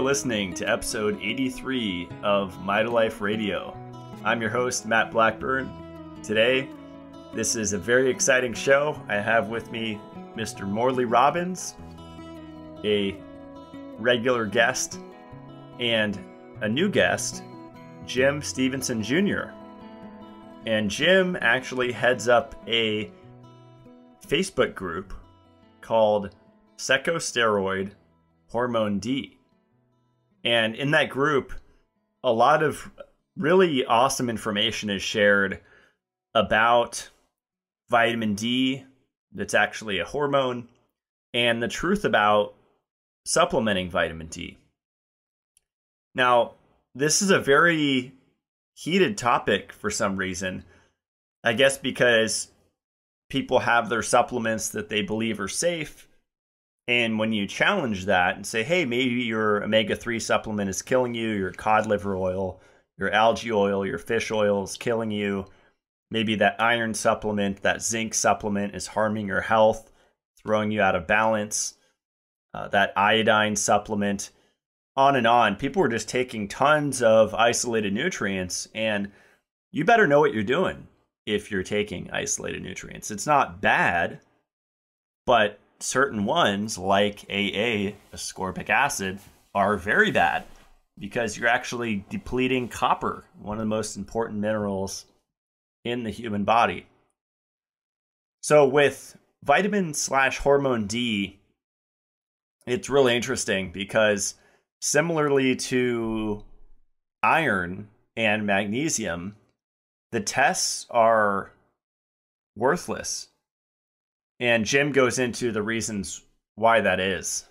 are listening to episode 83 of Mitolife Radio. I'm your host, Matt Blackburn. Today, this is a very exciting show. I have with me Mr. Morley Robbins, a regular guest, and a new guest, Jim Stephenson Jr. And Jim actually heads up a Facebook group called Secosteroid Hormone D. And in that group, a lot of really awesome information is shared about vitamin D, that's actually a hormone, and the truth about supplementing vitamin D. Now, this is a very heated topic for some reason. I guess because people have their supplements that they believe are safe. And when you challenge that and say, hey, maybe your omega-3 supplement is killing you, your cod liver oil, your algae oil, your fish oil is killing you. Maybe that iron supplement, that zinc supplement is harming your health, throwing you out of balance. That iodine supplement, on and on. People were just taking tons of isolated nutrients, and you better know what you're doing if you're taking isolated nutrients. It's not bad, but certain ones like AA, ascorbic acid, are very bad because you're actually depleting copper, one of the most important minerals in the human body. So with vitamin/hormone D, it's really interesting because similarly to iron and magnesium, the tests are worthless. And Jim goes into the reasons why that is.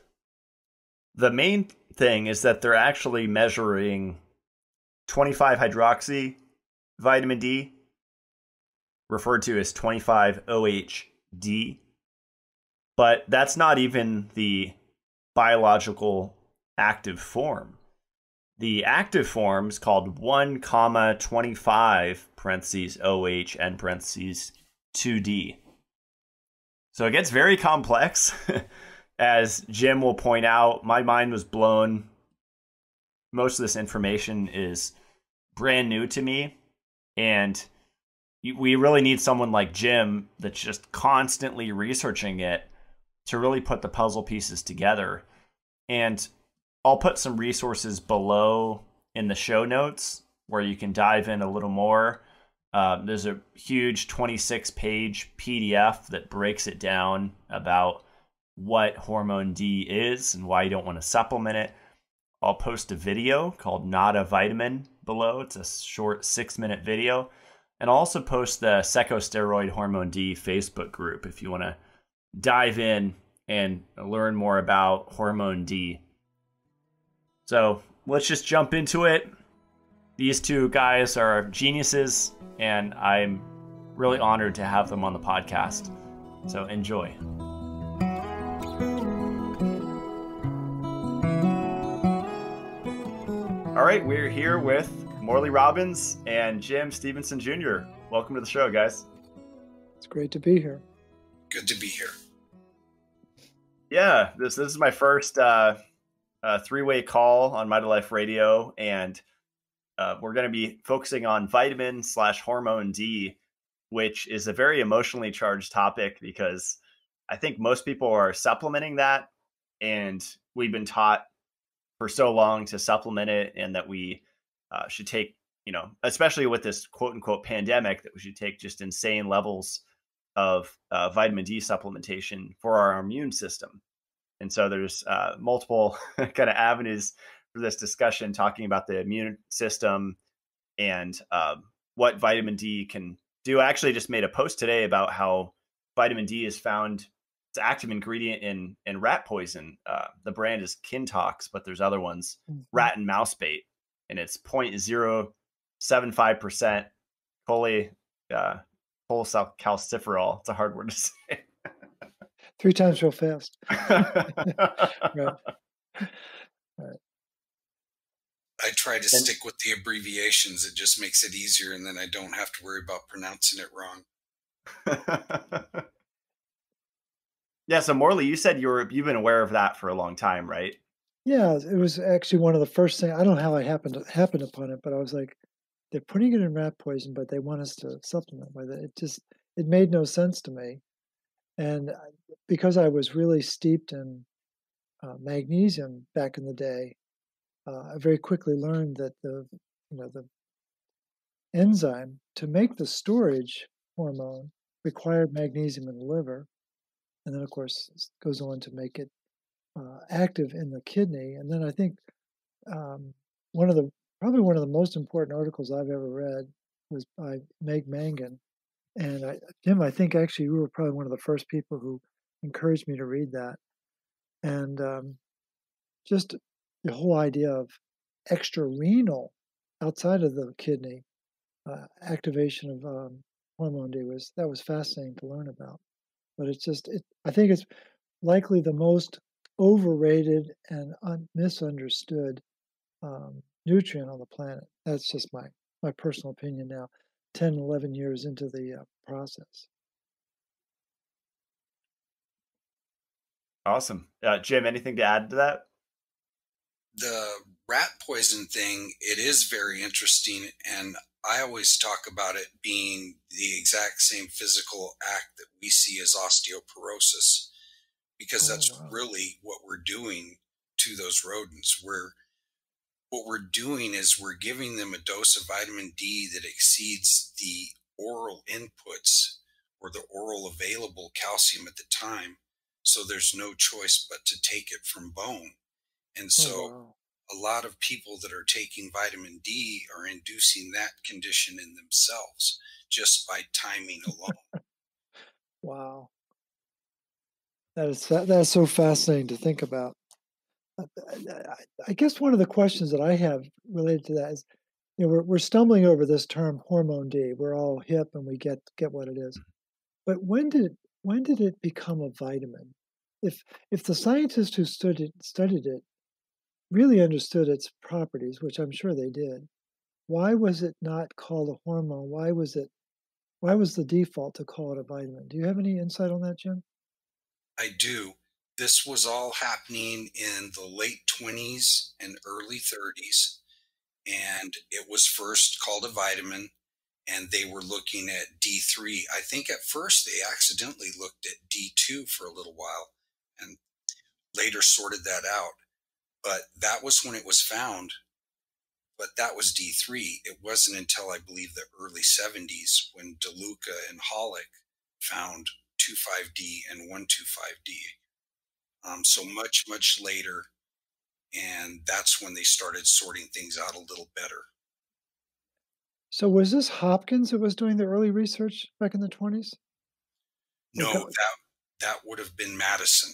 The main thing is that they're actually measuring 25-hydroxy vitamin D, referred to as 25(OH)2D, but that's not even the biological active form. The active form is called 1,25 OH and (2D). So it gets very complex. As Jim will point out, my mind was blown. Most of this information is brand new to me. And we really need someone like Jim that's just constantly researching it to really put the puzzle pieces together. And I'll put some resources below in the show notes where you can dive in a little more. There's a huge 26-page PDF that breaks it down about what hormone D is and why you don't want to supplement it. I'll post a video called Not a Vitamin below. It's a short 6-minute video. And I'll also post the Secosteroid Hormone D Facebook group if you want to dive in and learn more about hormone D. So let's just jump into it. These two guys are geniuses, and I'm really honored to have them on the podcast. So enjoy. All right, we're here with Morley Robbins and Jim Stephenson Jr. Welcome to the show, guys. It's great to be here. Good to be here. Yeah, this is my first three-way call on Mitolife Radio, and we're going to be focusing on vitamin/hormone D, which is a very emotionally charged topic because I think most people are supplementing that, and we've been taught for so long to supplement it, and that we should take, you know, especially with this quote-unquote pandemic, that we should take just insane levels of vitamin D supplementation for our immune system. And so there's multiple kind of avenues for this discussion, talking about the immune system and what vitamin D can do. I actually just made a post today about how vitamin D is found, it's an active ingredient in rat poison. The brand is Kintox, but there's other ones, rat and mouse bait. And it's 0.075% cholecalciferol. It's a hard word to say. Three times real fast. Right. Right. I try to stick with the abbreviations. It just makes it easier, and then I don't have to worry about pronouncing it wrong. Yeah, so Morley, you said you've been aware of that for a long time, right? Yeah, it was actually one of the first things. I don't know how I happened upon it, but I was like, they're putting it in rat poison, but they want us to supplement with it. It made no sense to me. And because I was really steeped in magnesium back in the day, I very quickly learned that the enzyme to make the storage hormone required magnesium in the liver, and then of course it goes on to make it active in the kidney. And then I think one of the most important articles I've ever read was by Meg Mangan. And Jim, I think actually you were probably one of the first people who encouraged me to read that. And just the whole idea of extrarenal, outside of the kidney, activation of hormone D was fascinating to learn about. But I think it's likely the most overrated and misunderstood nutrient on the planet. That's just my personal opinion now, 10, 11 years into the process. Awesome. Jim, anything to add to that? The rat poison thing, it is very interesting. And I always talk about it being the exact same physical act that we see as osteoporosis, because that's really what we're doing to those rodents. What we're doing is we're giving them a dose of vitamin D that exceeds the oral inputs or the oral available calcium at the time. So there's no choice but to take it from bone. And so a lot of people that are taking vitamin D are inducing that condition in themselves just by timing alone. Wow. That's so fascinating to think about. I guess one of the questions that I have related to that is, we're stumbling over this term hormone D. We're all hip and we get what it is. But when did it become a vitamin? If the scientists who studied it really understood its properties, which I'm sure they did, why was it not called a hormone? Why was the default to call it a vitamin? Do you have any insight on that, Jim? I do. This was all happening in the late 20s and early 30s, and it was first called a vitamin, and they were looking at D3. I think at first they accidentally looked at D2 for a little while and later sorted that out. But that was when it was found, but that was D3. It wasn't until, I believe, the early 70s when DeLuca and Holick found 2,5-D and 1,25(OH)2D. So much, much later, and that's when they started sorting things out a little better. So was this Hopkins that was doing the early research back in the 20s? No, that would have been Madison.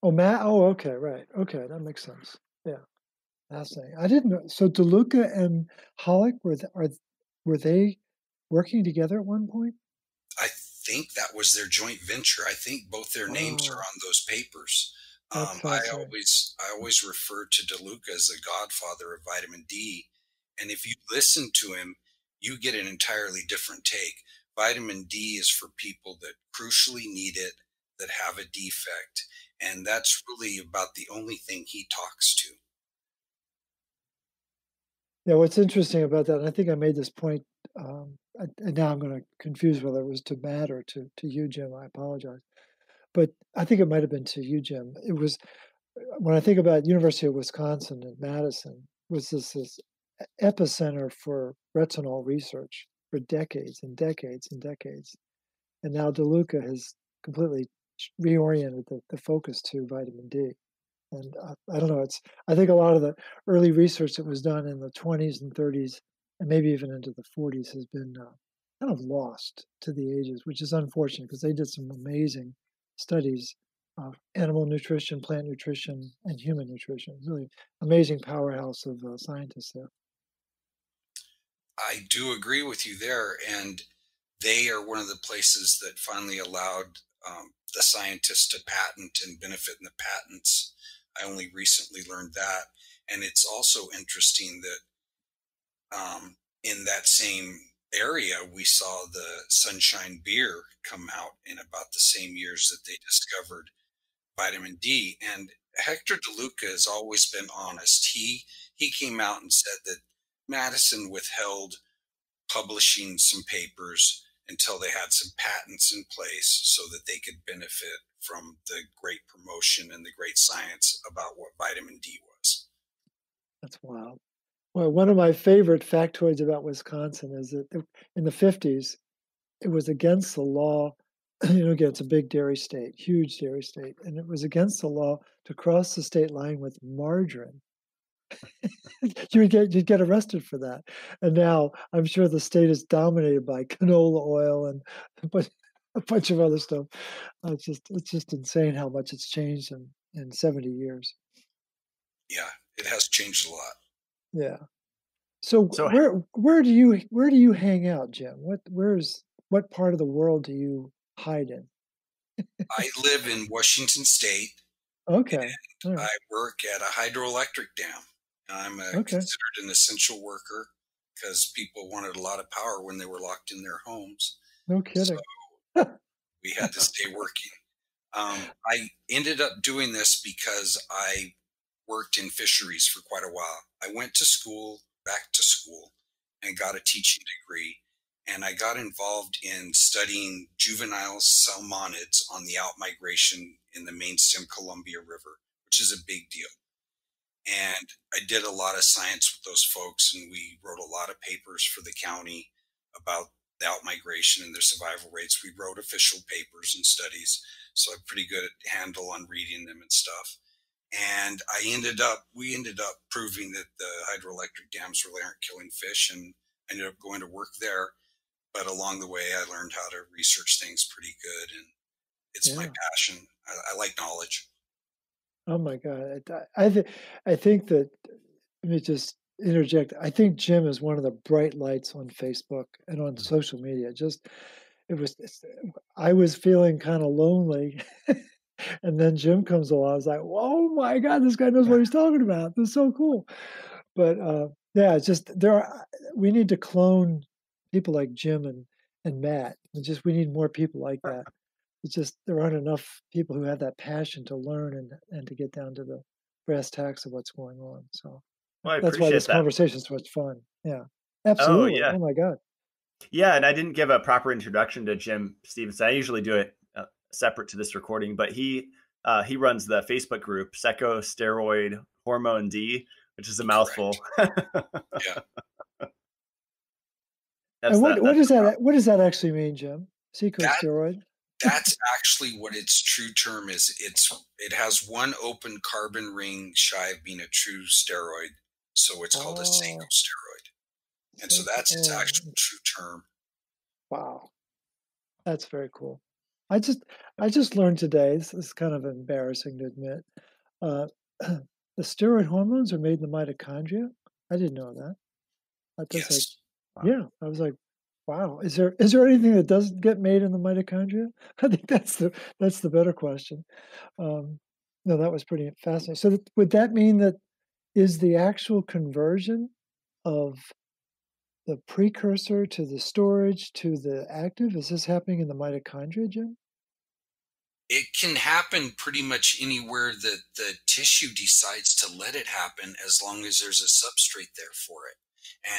Oh, okay, right. Okay, that makes sense. Yeah, fascinating. I didn't know. So DeLuca and Holick, were they working together at one point? I think that was their joint venture. I think both their names are on those papers. I always refer to DeLuca as the godfather of vitamin D. And if you listen to him, you get an entirely different take. Vitamin D is for people that crucially need it, that have a defect. And that's really about the only thing he talks to. Yeah, what's interesting about that, and I think I made this point, and now I'm going to confuse whether it was to Matt or to you, Jim. I apologize. But I think it might have been to you, Jim. It was, when I think about University of Wisconsin at Madison, was this epicenter for retinol research for decades and decades and decades. And now DeLuca has completely reoriented the focus to vitamin D. And I don't know, I think a lot of the early research that was done in the 20s and 30s and maybe even into the 40s has been kind of lost to the ages, which is unfortunate because they did some amazing studies of animal nutrition, plant nutrition, and human nutrition. Really amazing powerhouse of scientists there. I do agree with you there. And they are one of the places that finally allowed the scientists to patent and benefit in the patents. I only recently learned that. And it's also interesting that in that same area, we saw the Sunshine Beer come out in about the same years that they discovered vitamin D. And Hector DeLuca has always been honest. He came out and said that Madison withheld publishing some papers until they had some patents in place so that they could benefit from the great promotion and the great science about what vitamin D was. That's wild. Well, one of my favorite factoids about Wisconsin is that in the 50s, it was against the law. You know, again, it's a big dairy state, huge dairy state, and it was against the law to cross the state line with margarine. You'd get arrested for that. And now I'm sure the state is dominated by canola oil and a bunch of other stuff. It's just insane how much it's changed in 70 years. Yeah, it has changed a lot. Yeah. So where do you hang out, Jim? What part of the world do you hide in? I live in Washington State. Okay. Right. I work at a hydroelectric dam. I'm considered an essential worker because people wanted a lot of power when they were locked in their homes. No kidding. So we had to stay working. I ended up doing this because I worked in fisheries for quite a while. I went to school, back to school, and got a teaching degree. And I got involved in studying juvenile salmonids on the outmigration in the mainstem Columbia River, which is a big deal. And I did a lot of science with those folks, and we wrote a lot of papers for the county about the outmigration and their survival rates. We wrote official papers and studies, so I'm pretty good at handle on reading them and stuff. And we ended up proving that the hydroelectric dams really aren't killing fish, and I ended up going to work there. But along the way, I learned how to research things pretty good, and it's my passion. I like knowledge. Oh my God! I think that, let me just interject. I think Jim is one of the bright lights on Facebook and on social media. I was feeling kind of lonely, and then Jim comes along. I was like, oh my God, this guy knows what he's talking about. This is so cool. But yeah, it's just we need to clone people like Jim and Matt. We need more people like that. It's just there aren't enough people who have that passion to learn and to get down to the brass tacks of what's going on. So that's why this conversation is so much fun. Yeah, absolutely. Oh, yeah. Oh my God. Yeah, and I didn't give a proper introduction to Jim Stephenson. I usually do it separate to this recording, but he runs the Facebook group Secosteroid Hormone D, which is a mouthful. Yeah. And what does that actually mean, Jim? Secosteroid? That's actually what its true term is. It has one open carbon ring shy of being a true steroid, so it's called a secosteroid. And so that's its actual true term. Wow, that's very cool. I just learned today. This is kind of embarrassing to admit. The steroid hormones are made in the mitochondria. I didn't know that. Yes. Yeah, I was like, wow, is there anything that doesn't get made in the mitochondria? I think that's the better question. No, that was pretty fascinating. So would that mean that is the actual conversion of the precursor to the storage to the active? Is this happening in the mitochondria, Jim? It can happen pretty much anywhere that the tissue decides to let it happen, as long as there's a substrate there for it.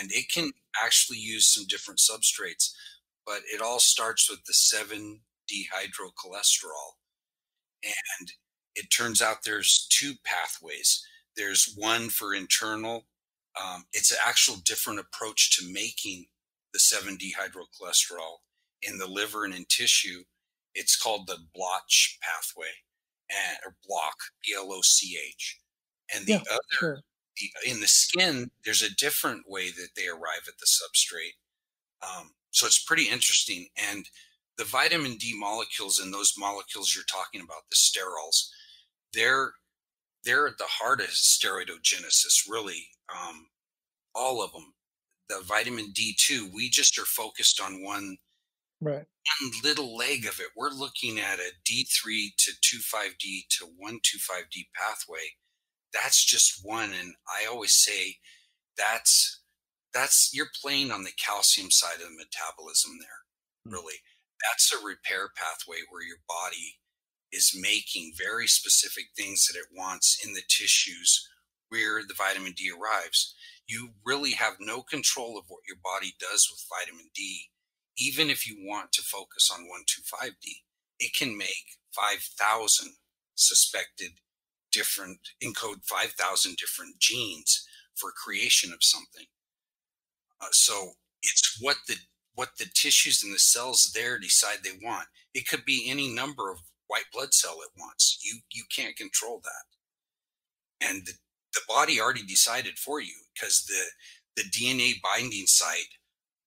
And it can actually use some different substrates, but it all starts with the 7-dehydrocholesterol. And it turns out there's two pathways. There's one for internal. It's an actual different approach to making the 7-dehydrocholesterol in the liver and in tissue. It's called the BLOCH pathway, or BLOCH, B-L-O-C-H. And the other... Sure. In the skin, there's a different way that they arrive at the substrate. So it's pretty interesting. And the vitamin D molecules and those molecules you're talking about, the sterols, they're at the heart of steroidogenesis, really. All of them. The vitamin D2, we just are focused on one little leg of it. We're looking at a D3 to 2,5-D to 1,25(OH)2D pathway. That's just one, and I always say that's you're playing on the calcium side of the metabolism there, really. That's a repair pathway where your body is making very specific things that it wants in the tissues where the vitamin D arrives. You really have no control of what your body does with vitamin D. Even if you want to focus on 1,25(OH)2D, it can make 5,000 suspected different, encode 5,000 different genes for creation of something. So it's what the tissues and the cells there decide they want. It could be any number of white blood cell at once. You can't control that. And the body already decided for you, because the DNA binding site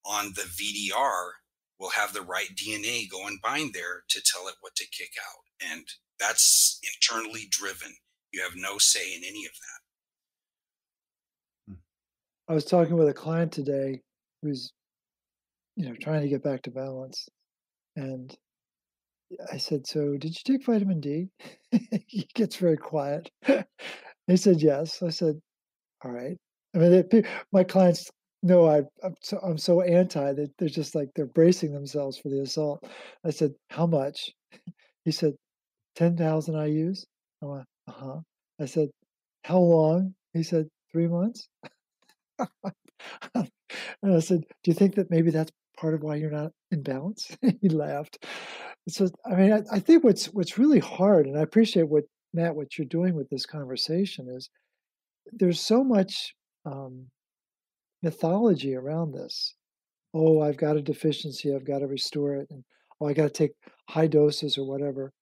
on the VDR will have the right DNA go and bind there to tell it what to kick out. And that's internally driven. You have no say in any of that. I was talking with a client today who's, you know, trying to get back to balance. And I said, so did you take vitamin D? He gets very quiet. He said, yes. I said, all right. I mean, my clients know I'm so anti that they're just like, they're bracing themselves for the assault. I said, how much? He said, 10,000 IUs. I went, uh-huh. I said, how long? He said, 3 months. And I said, do you think that maybe that's part of why you're not in balance? He laughed. So, I mean, I think what's really hard, and I appreciate what, Matt, what you're doing with this conversation is there's so much mythology around this. Oh, I've got a deficiency. I've got to restore it. And oh, I got to take high doses or whatever.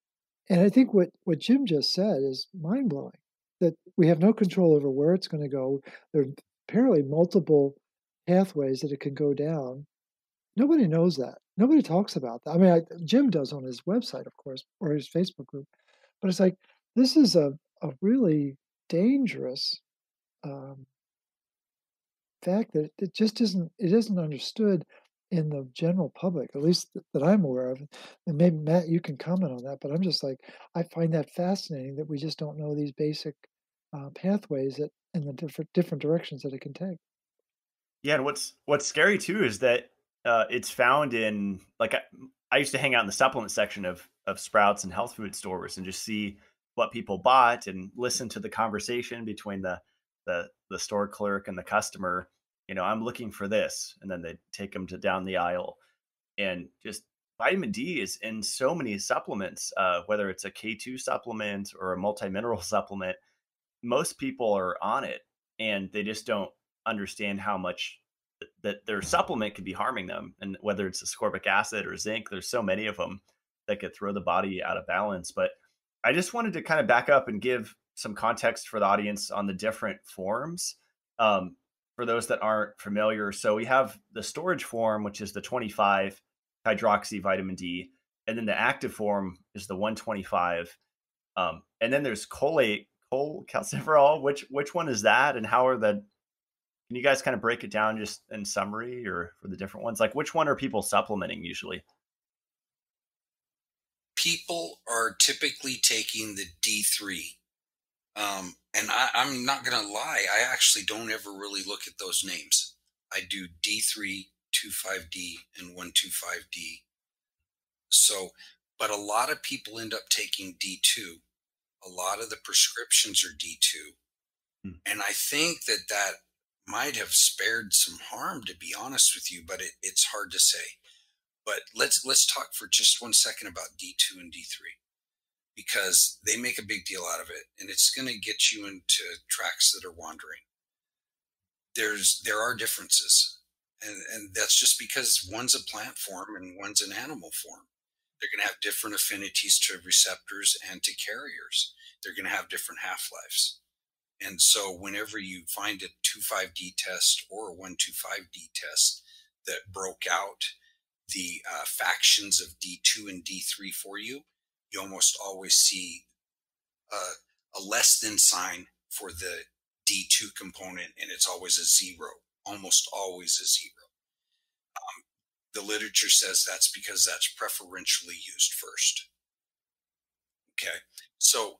And I think what Jim just said is mind-blowing, that we have no control over where it's going to go. There are apparently multiple pathways that it can go down. Nobody knows that. Nobody talks about that. I mean, Jim does on his website, of course, or his Facebook group. But it's like, this is a really dangerous fact that it just isn't understood in the general public, at least that I'm aware of. And maybe, Matt, you can comment on that, but I'm just like, I find that fascinating that we just don't know these basic pathways that, and the different directions that it can take. Yeah, and what's scary too is that it's found in, like, I used to hang out in the supplement section of Sprouts and health food stores and just see what people bought and listen to the conversation between the store clerk and the customer. You know, I'm looking for this, and then they take them to down the aisle. And just vitamin D is in so many supplements, whether it's a K2 supplement or a multi-mineral supplement. Most people are on it, and they just don't understand how much that their supplement could be harming them. And whether it's ascorbic acid or zinc, there's so many of them that could throw the body out of balance. But I just wanted to kind of back up and give some context for the audience on the different forms. For those that aren't familiar, so we have the storage form, which is the 25-hydroxy vitamin D, and then the active form is the 125. And then there's cholate, cholecalciferol. Which one is that, and how are the? Can you guys kind of break it down just in summary, or for the different ones? Like, which one are people supplementing usually? People are typically taking the D3. And I'm not going to lie, I actually don't ever really look at those names. I do D3, 25D, and 125D. So, but a lot of people end up taking D2. A lot of the prescriptions are D2. Hmm. And I think that might have spared some harm, to be honest with you, but it's hard to say. But let's talk for just 1 second about D2 and D3. Because they make a big deal out of it, and it's going to get you into tracks that are wandering. There are differences, and that's just because one's a plant form and one's an animal form. They're going to have different affinities to receptors and to carriers. They're going to have different half-lives. And so whenever you find a 25D test or a 125D test that broke out the factions of D2 and D3 for you, you almost always see a less than sign for the D2 component, and it's always a zero, almost always a zero. The literature says that's because that's preferentially used first. Okay, so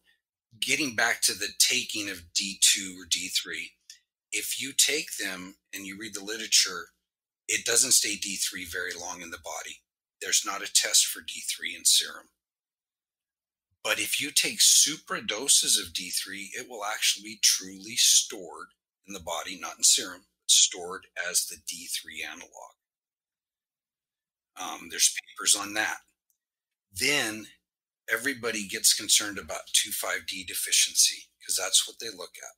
getting back to the taking of D2 or D3, if you take them and you read the literature, it doesn't stay D3 very long in the body. There's not a test for D3 in serum. But if you take super doses of D3, it will actually be truly stored in the body, not in serum, but stored as the D3 analog. There's papers on that. Then everybody gets concerned about 2,5-D deficiency because that's what they look at.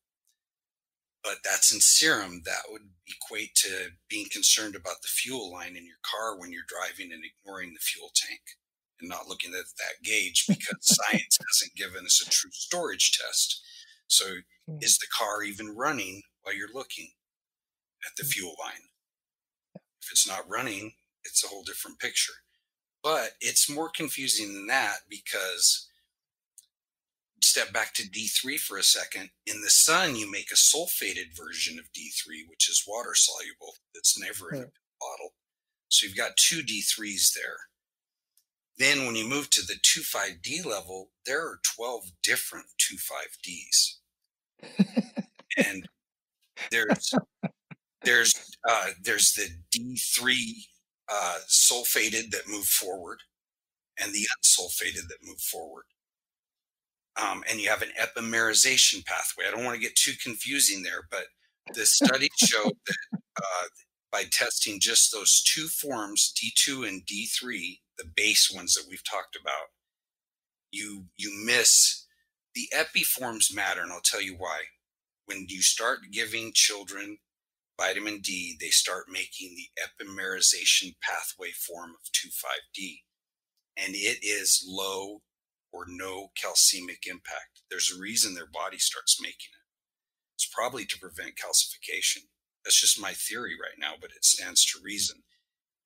But that's in serum. That would equate to being concerned about the fuel line in your car when you're driving and ignoring the fuel tank and not looking at that gauge because science hasn't given us a true storage test. So is the car even running while you're looking at the fuel line? If it's not running, it's a whole different picture. But it's more confusing than that because step back to D3 for a second. In the sun, you make a sulfated version of D3, which is water soluble. That's never in a bottle. So you've got two D3s there. Then when you move to the 2,5-D level, there are 12 different 2,5-Ds. And there's the D3 sulfated that move forward and the unsulfated that move forward. And you have an epimerization pathway. I don't want to get too confusing there, but the study showed that by testing just those two forms, D2 and D3, the base ones that we've talked about, you miss the epi forms matter, and I'll tell you why. When you start giving children vitamin D, they start making the epimerization pathway form of 2,5-D, and it is low or no calcemic impact. There's a reason their body starts making it. It's probably to prevent calcification. That's just my theory right now, but it stands to reason.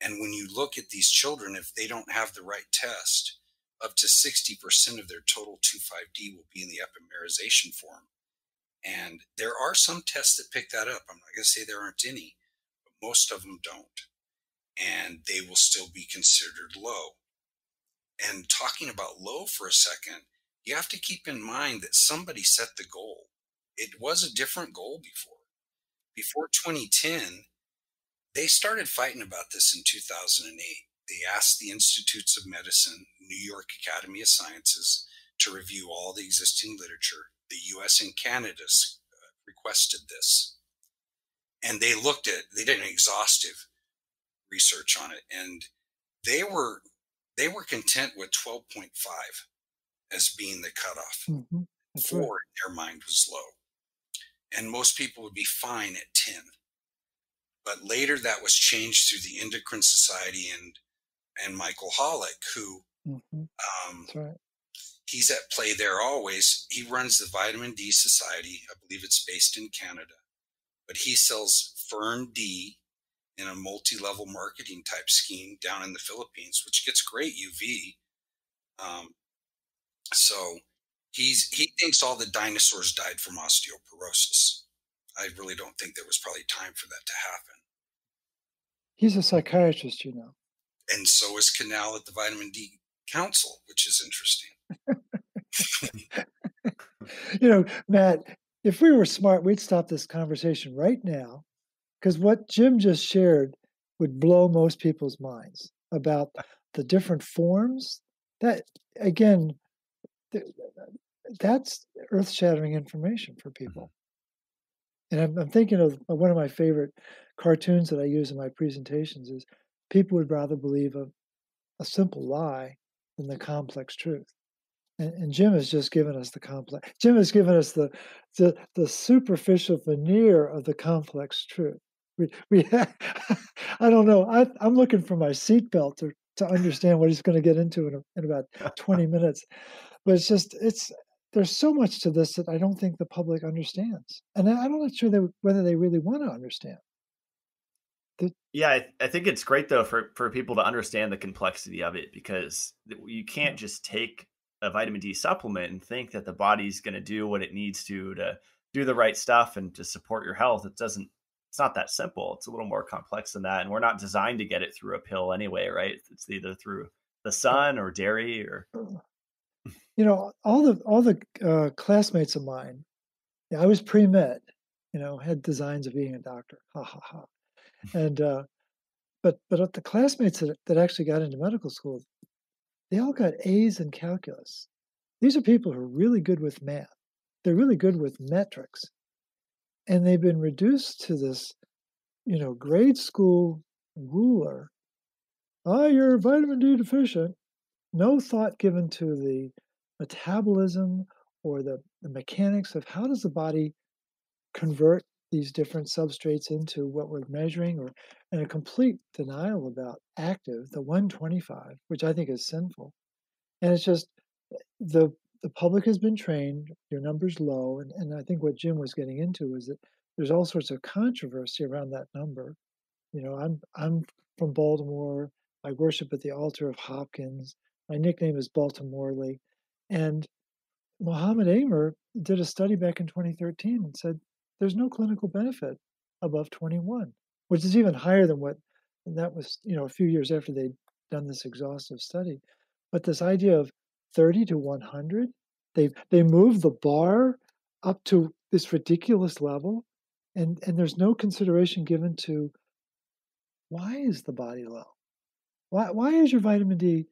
And when you look at these children, if they don't have the right test, up to 60% of their total 2,5-D will be in the epimerization form. And there are some tests that pick that up. I'm not gonna say there aren't any, but most of them don't. And they will still be considered low. And talking about low for a second, you have to keep in mind that somebody set the goal. It was a different goal before. Before 2010, they started fighting about this in 2008. They asked the Institutes of Medicine, New York Academy of Sciences, to review all the existing literature. The US and Canada requested this. And they looked at, they did an exhaustive research on it. And they were content with 12.5 as being the cutoff. Four in their mind was low. And most people would be fine at 10. But later that was changed through the Endocrine Society and Michael Holick, who he's at play there always. He runs the Vitamin D Society. I believe it's based in Canada. But he sells Fern D in a multi-level marketing type scheme down in the Philippines, which gets great UV. So he thinks all the dinosaurs died from osteoporosis. I really don't think there was probably time for that to happen. He's a psychiatrist, you know. And so is Cannell at the Vitamin D Council, which is interesting. You know, Matt, if we were smart, we'd stop this conversation right now, because what Jim just shared would blow most people's minds about the different forms. That, again, that's earth-shattering information for people. And I'm thinking of one of my favorite cartoons that I use in my presentations is people would rather believe a simple lie than the complex truth. And Jim has just given us the complex. Jim has given us the superficial veneer of the complex truth. I don't know. I'm looking for my seatbelt to understand what he's going to get into in about 20 minutes. But it's just, there's so much to this that I don't think the public understands. And I'm not sure whether they really want to understand. Yeah, I think it's great, though, for people to understand the complexity of it, because you can't just take a vitamin D supplement and think that the body's going to do what it needs to do the right stuff and to support your health. It's not that simple. It's a little more complex than that. And we're not designed to get it through a pill anyway, right? It's either through the sun or dairy or, you know, all the classmates of mine, yeah, I was pre-med, you know, had designs of being a doctor. Ha ha ha. And, but the classmates that actually got into medical school, they all got A's in calculus. These are people who are really good with math. They're really good with metrics. And they've been reduced to this, you know, grade school ruler. Oh, you're vitamin D deficient. No thought given to the metabolism or the mechanics of how does the body convert these different substrates into what we're measuring, or and a complete denial about active, the 125, which I think is sinful. And it's just the public has been trained, your number's low, and I think what Jim was getting into is that there's all sorts of controversy around that number. You know, I'm from Baltimore, I worship at the altar of Hopkins, my nickname is Baltimorely, and Mohammed Amer did a study back in 2013 and said there's no clinical benefit above 21, which is even higher than what, and that was, you know, a few years after they'd done this exhaustive study. But this idea of 30 to 100, they moved the bar up to this ridiculous level, and there's no consideration given to why is the body low? Why is your vitamin D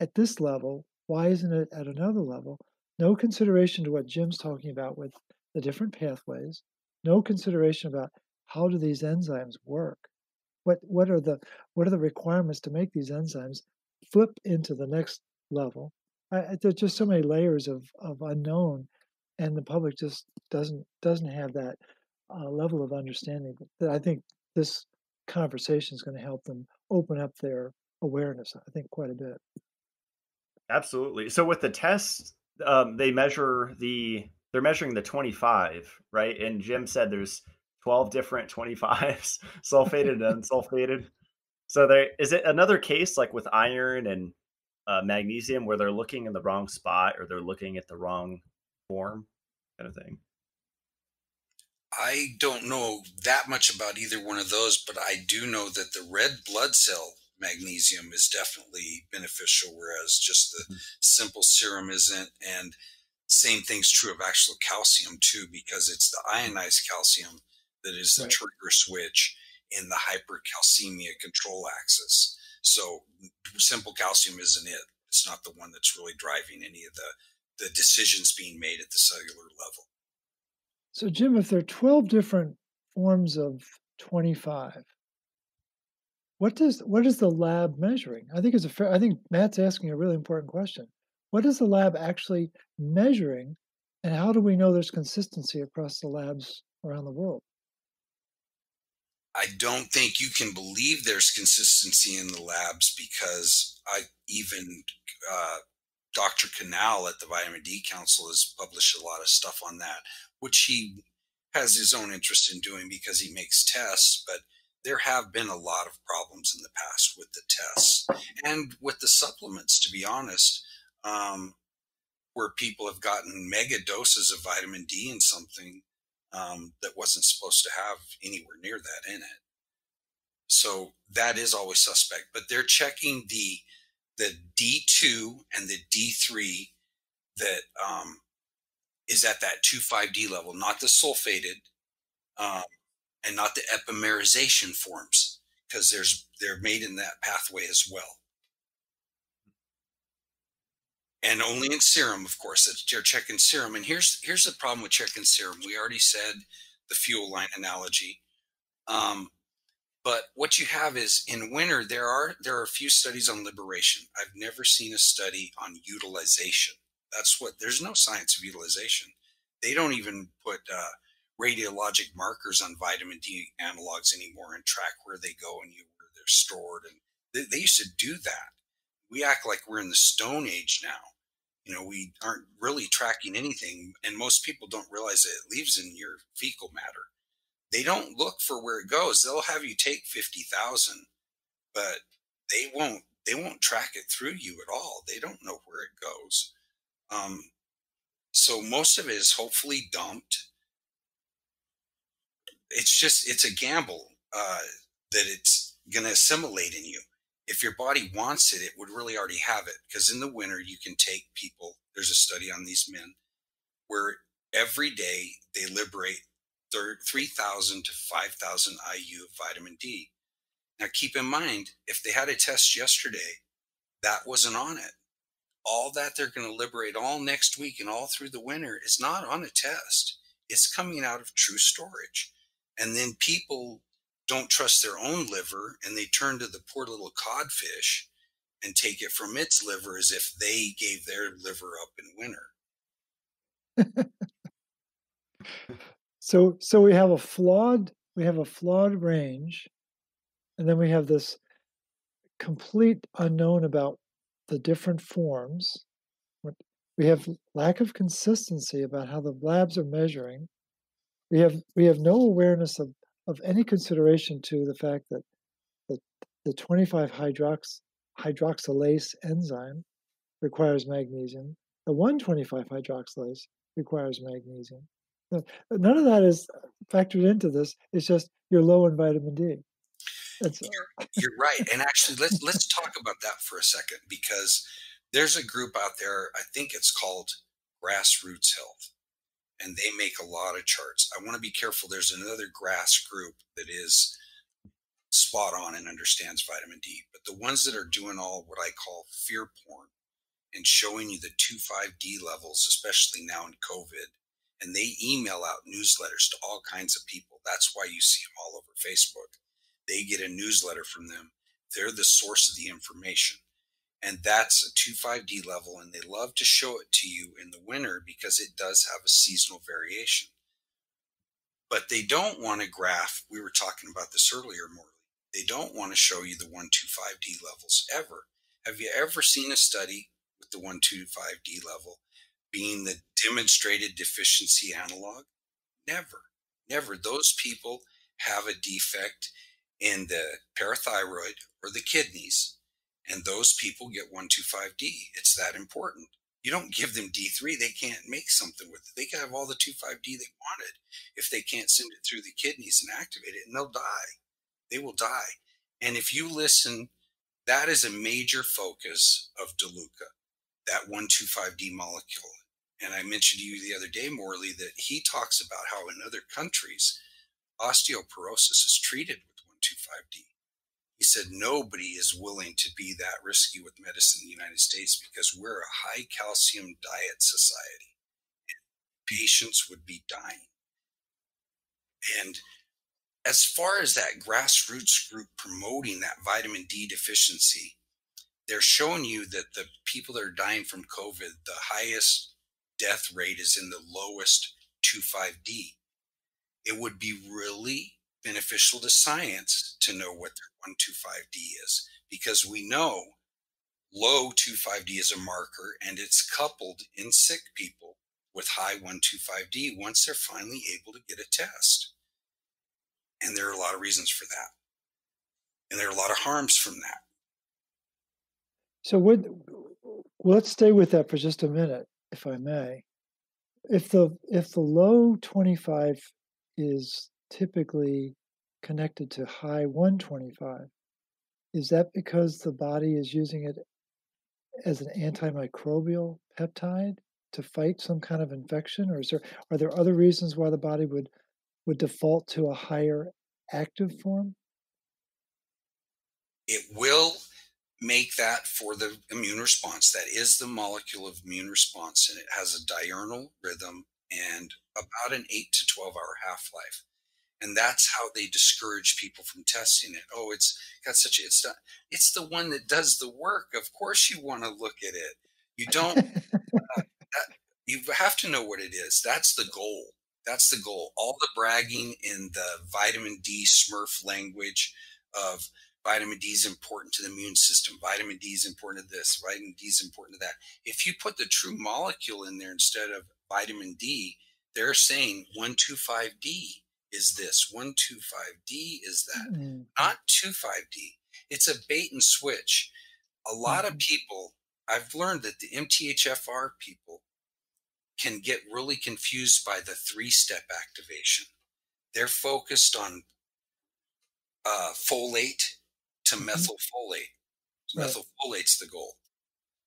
at this level? Why isn't it at another level? No consideration to what Jim's talking about with the different pathways. No consideration about how do these enzymes work? What are the requirements to make these enzymes flip into the next level? There's just so many layers of unknown, and the public just doesn't have that level of understanding. That I think this conversation is going to help them open up their awareness, I think, quite a bit. Absolutely. So with the tests, they're measuring the 25, right? And Jim said there's 12 different 25s, sulfated and unsulfated. So there is it another case like with iron and magnesium where they're looking in the wrong spot or they're looking at the wrong form kind of thing? I don't know that much about either one of those, but I do know that the red blood cell magnesium is definitely beneficial, whereas just the simple serum isn't. And same thing's true of actual calcium too, because it's the ionized calcium that is the trigger switch in the hypercalcemia control axis. So simple calcium isn't it. It's not the one that's really driving any of the decisions being made at the cellular level. So Jim, if there are 12 different forms of 25, what is the lab measuring? I think it's a fair, I think Matt's asking a really important question. What is the lab actually measuring, and how do we know there's consistency across the labs around the world? I don't think you can believe there's consistency in the labs, because even Dr. Cannell at the Vitamin D Council has published a lot of stuff on that, which he has his own interest in doing because he makes tests, but there have been a lot of problems in the past with the tests and with the supplements, to be honest. Where people have gotten mega doses of vitamin D in something that wasn't supposed to have anywhere near that in it. So that is always suspect. But they're checking the D2 and the D3 that is at that 2,5-D level, not the sulfated and not the epimerization forms, because they're made in that pathway as well. And only in serum, of course, you're checking serum. And here's the problem with checking serum. We already said the fuel line analogy. But what you have is in winter, there are a few studies on liberation. I've never seen a study on utilization. There's no science of utilization. They don't even put radiologic markers on vitamin D analogs anymore and track where they go and where they're stored. And they used to do that. We act like we're in the Stone Age now. You know, we aren't really tracking anything, and most people don't realize that it leaves in your fecal matter. They don't look for where it goes. They'll have you take 50,000, but they won't track it through you at all. They don't know where it goes. So most of it is hopefully dumped. It's a gamble that it's going to assimilate in you. If your body wants it, it would really already have it, because in the winter you can take people. There's a study on these men where every day they liberate 3,000 to 5,000 IU of vitamin D. Now keep in mind, if they had a test yesterday, that wasn't on it. all that they're going to liberate all next week and all through the winter is not on a test. It's coming out of true storage. And then people don't trust their own liver, and they turn to the poor little codfish and take it from its liver as if they gave their liver up in winter. So we have a flawed range, and then we have this complete unknown about the different forms. We have lack of consistency about how the labs are measuring. We have no awareness of any consideration to the fact that the 25-hydroxylase enzyme requires magnesium. The 1,25-hydroxylase requires magnesium. None of that is factored into this. It's just you're low in vitamin D. You're right. And actually, let's talk about that for a second, because there's a group out there, I think it's called Grassroots Health, and they make a lot of charts. I want to be careful. There's another grass group that is spot on and understands vitamin D, but the ones that are doing all what I call fear porn and showing you the 2,5-D levels, especially now in COVID, and they email out newsletters to all kinds of people. That's why you see them all over Facebook. They get a newsletter from them. They're the source of the information. And that's a 2,5-D level, and they love to show it to you in the winter because it does have a seasonal variation. But they don't want to graph, we were talking about this earlier, Morley. They don't want to show you the 1,25(D) levels ever. Have you ever seen a study with the 1,25(D) level being the demonstrated deficiency analog? Never, never. Those people have a defect in the parathyroid or the kidneys, and those people get 1,25(D). It's that important. You don't give them D3. They can't make something with it. They can have all the 2,5-D they wanted. If they can't send it through the kidneys and activate it, and they'll die. They will die. And if you listen, that is a major focus of DeLuca, that 1,25(D) molecule. And I mentioned to you the other day, Morley, that he talks about how in other countries, osteoporosis is treated with 1,25(D). He said nobody is willing to be that risky with medicine in the United States because we're a high calcium diet society. Patients would be dying. And as far as that grassroots group promoting that vitamin D deficiency, they're showing you that the people that are dying from COVID, the highest death rate is in the lowest 2,5-D. It would be really beneficial to science to know what their 1,25(D) is, because we know low 2,5-D is a marker, and it's coupled in sick people with high 1,25(D) once they're finally able to get a test. And there are a lot of reasons for that. And there are a lot of harms from that. So let's stay with that for just a minute, if I may. If the low 25 is typically connected to high 125, is that because the body is using it as an antimicrobial peptide to fight some kind of infection, or are there other reasons why the body would default to a higher active form? It will make that for the immune response. That is the molecule of immune response, and it has a diurnal rhythm and about an 8 to 12-hour half-life. And that's how they discourage people from testing it. Oh, it's got such a, it's not, it's the one that does the work. Of course you want to look at it. You don't, you have to know what it is. That's the goal. That's the goal. All the bragging in the vitamin D smurf language of vitamin D is important to the immune system. Vitamin D is important to this. Vitamin D is important to that. If you put the true molecule in there instead of vitamin D, they're saying 1,25(D). Is this 1,25(D) is that, not 2,5-D. It's a bait and switch. A lot of people, I've learned that the MTHFR people can get really confused by the 3-step activation. They're focused on folate to methylfolate. Right. Methylfolate's the goal.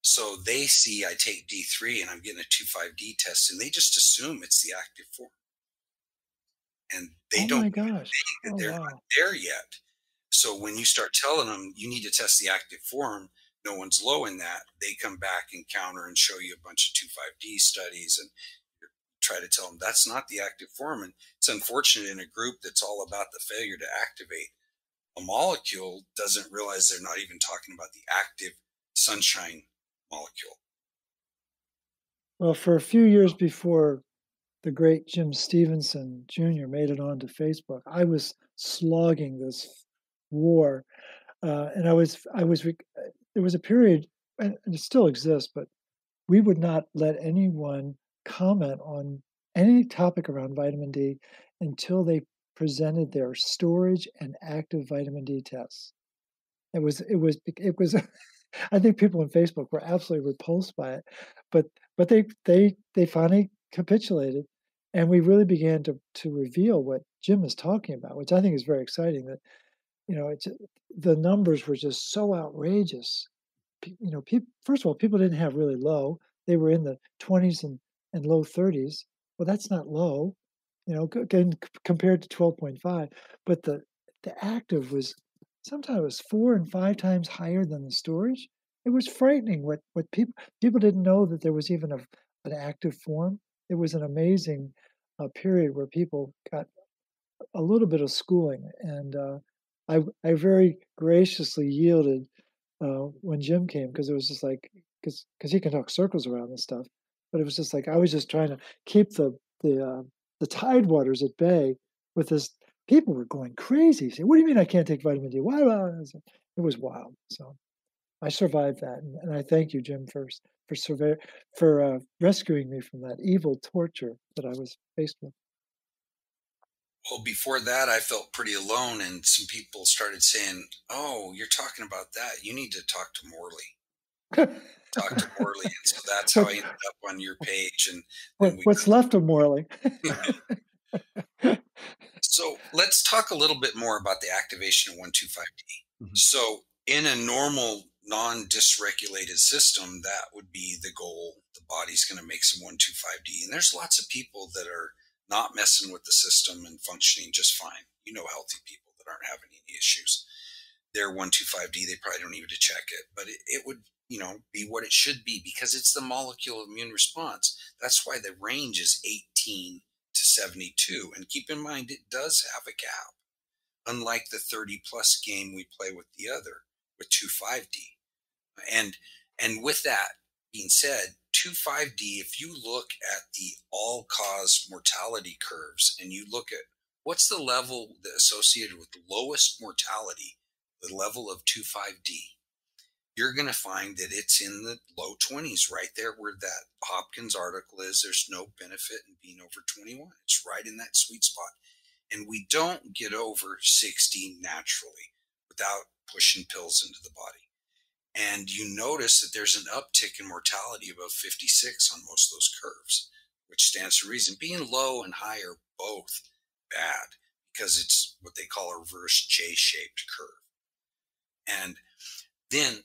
So they see I take D3 and I'm getting a 2,5-D test, and they just assume it's the active form. And they don't think that they're not there yet. So when you start telling them you need to test the active form, no one's low in that, they come back and counter and show you a bunch of 2,5-D studies and try to tell them that's not the active form. And it's unfortunate in a group that's all about the failure to activate a molecule doesn't realize they're not even talking about the active sunshine molecule. Well, for a few years before the great Jim Stephenson Jr. made it onto Facebook, I was slogging this war, and I was there was a period, and it still exists, but we would not let anyone comment on any topic around vitamin D until they presented their storage and active vitamin D tests. It was I think people on Facebook were absolutely repulsed by it, but they finally capitulated, and we really began to reveal what Jim is talking about, which I think is very exciting. That, you know, it's, the numbers were just so outrageous. You know, first of all, people didn't have really low; they were in the 20s and low 30s. Well, that's not low, you know, again, compared to 12.5. But the active was sometimes it was 4 and 5 times higher than the storage. It was frightening. What people didn't know that there was even an active form. It was an amazing period where people got a little bit of schooling, and I very graciously yielded when Jim came, because it was just like because he can talk circles around this stuff, but it was just like I was just trying to keep the tide waters at bay with this. People were going crazy. Say, what do you mean I can't take vitamin D? Why? It was wild. So I survived that, and I thank you, Jim, for rescuing me from that evil torture that I was faced with. Well, before that, I felt pretty alone, and some people started saying, "Oh, you're talking about that. You need to talk to Morley." Talk to Morley, and so that's how I ended up on your page. And what's left of Morley. So let's talk a little bit more about the activation of 1,25(D). Mm-hmm. So in a normal non-dysregulated system, that would be the goal. The body's going to make some 1,25(D). And there's lots of people that are not messing with the system and functioning just fine. You know, healthy people that aren't having any issues. Their 1,25(D, they probably don't even check it. But it would, you know, be what it should be because it's the molecule of immune response. That's why the range is 18 to 72. And keep in mind, it does have a cap, unlike the 30-plus game we play with the other. With 2,5-D, and with that being said, 2,5-D, if you look at the all-cause mortality curves and you look at what's the level that associated with lowest mortality, the level of 2,5-D, you're going to find that it's in the low 20s, right there where that Hopkins article is. There's no benefit in being over 21. It's right in that sweet spot, and we don't get over 60 naturally without pushing pills into the body. And you notice that there's an uptick in mortality above 56 on most of those curves, which stands to reason. Being low and high are both bad because it's what they call a reverse J-shaped curve. And then,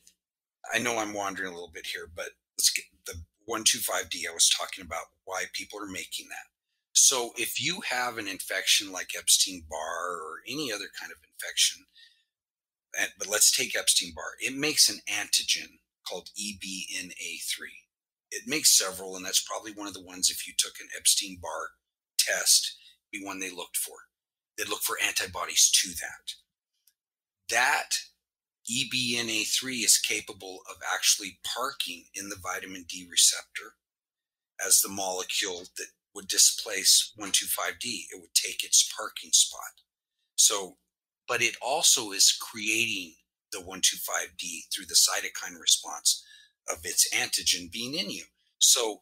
I know I'm wandering a little bit here, but let's get the 1,25(D) I was talking about, why people are making that. So if you have an infection like Epstein-Barr or any other kind of infection, but let's take Epstein-Barr. It makes an antigen called EBNA3. It makes several, and that's probably one of the ones, if you took an Epstein-Barr test, be one they looked for. They look for antibodies to that. That EBNA3 is capable of actually parking in the vitamin D receptor as the molecule that would displace 1,25(D). It would take its parking spot. So, but it also is creating the 1,25(D) through the cytokine response of its antigen being in you. So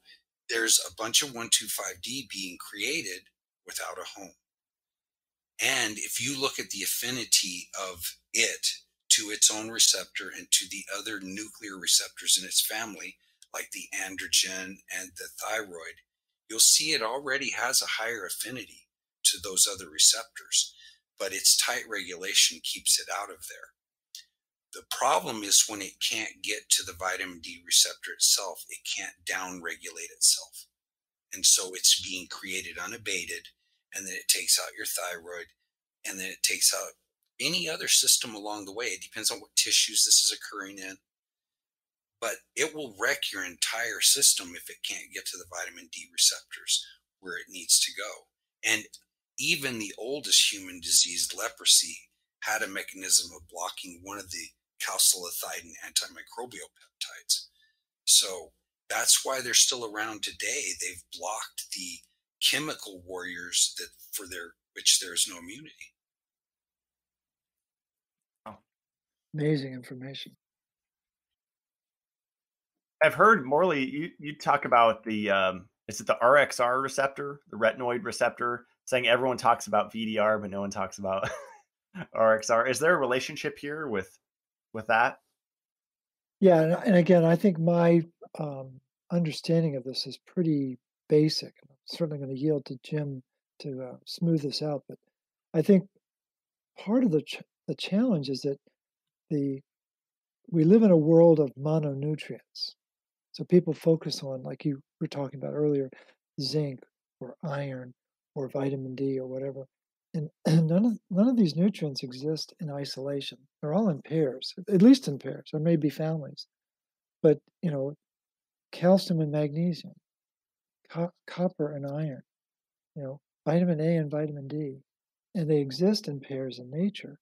there's a bunch of 1,25(D) being created without a home. And if you look at the affinity of it to its own receptor and to the other nuclear receptors in its family, like the androgen and the thyroid, you'll see it already has a higher affinity to those other receptors. But its tight regulation keeps it out of there. The problem is when it can't get to the vitamin D receptor itself, it can't downregulate itself. And so it's being created unabated, and then it takes out your thyroid, and then it takes out any other system along the way. It depends on what tissues this is occurring in. but it will wreck your entire system if it can't get to the vitamin D receptors where it needs to go. And even the oldest human disease, leprosy, had a mechanism of blocking one of the calcilithidin antimicrobial peptides. So that's why they're still around today. They've blocked the chemical warriors that for which there is no immunity. Wow. Amazing information. I've heard, Morley, you talk about the, is it the RXR receptor, the retinoid receptor, saying everyone talks about VDR, but no one talks about RXR. Is there a relationship here with that? Yeah. And again, I think my understanding of this is pretty basic. I'm certainly going to yield to Jim to smooth this out. But I think part of the challenge is that we live in a world of mononutrients. So people focus on, like you were talking about earlier, zinc or iron or vitamin D or whatever. And none of these nutrients exist in isolation. They're all in pairs, at least in pairs. There may be families, but you know, calcium and magnesium, copper and iron, you know, vitamin A and vitamin D, and they exist in pairs in nature.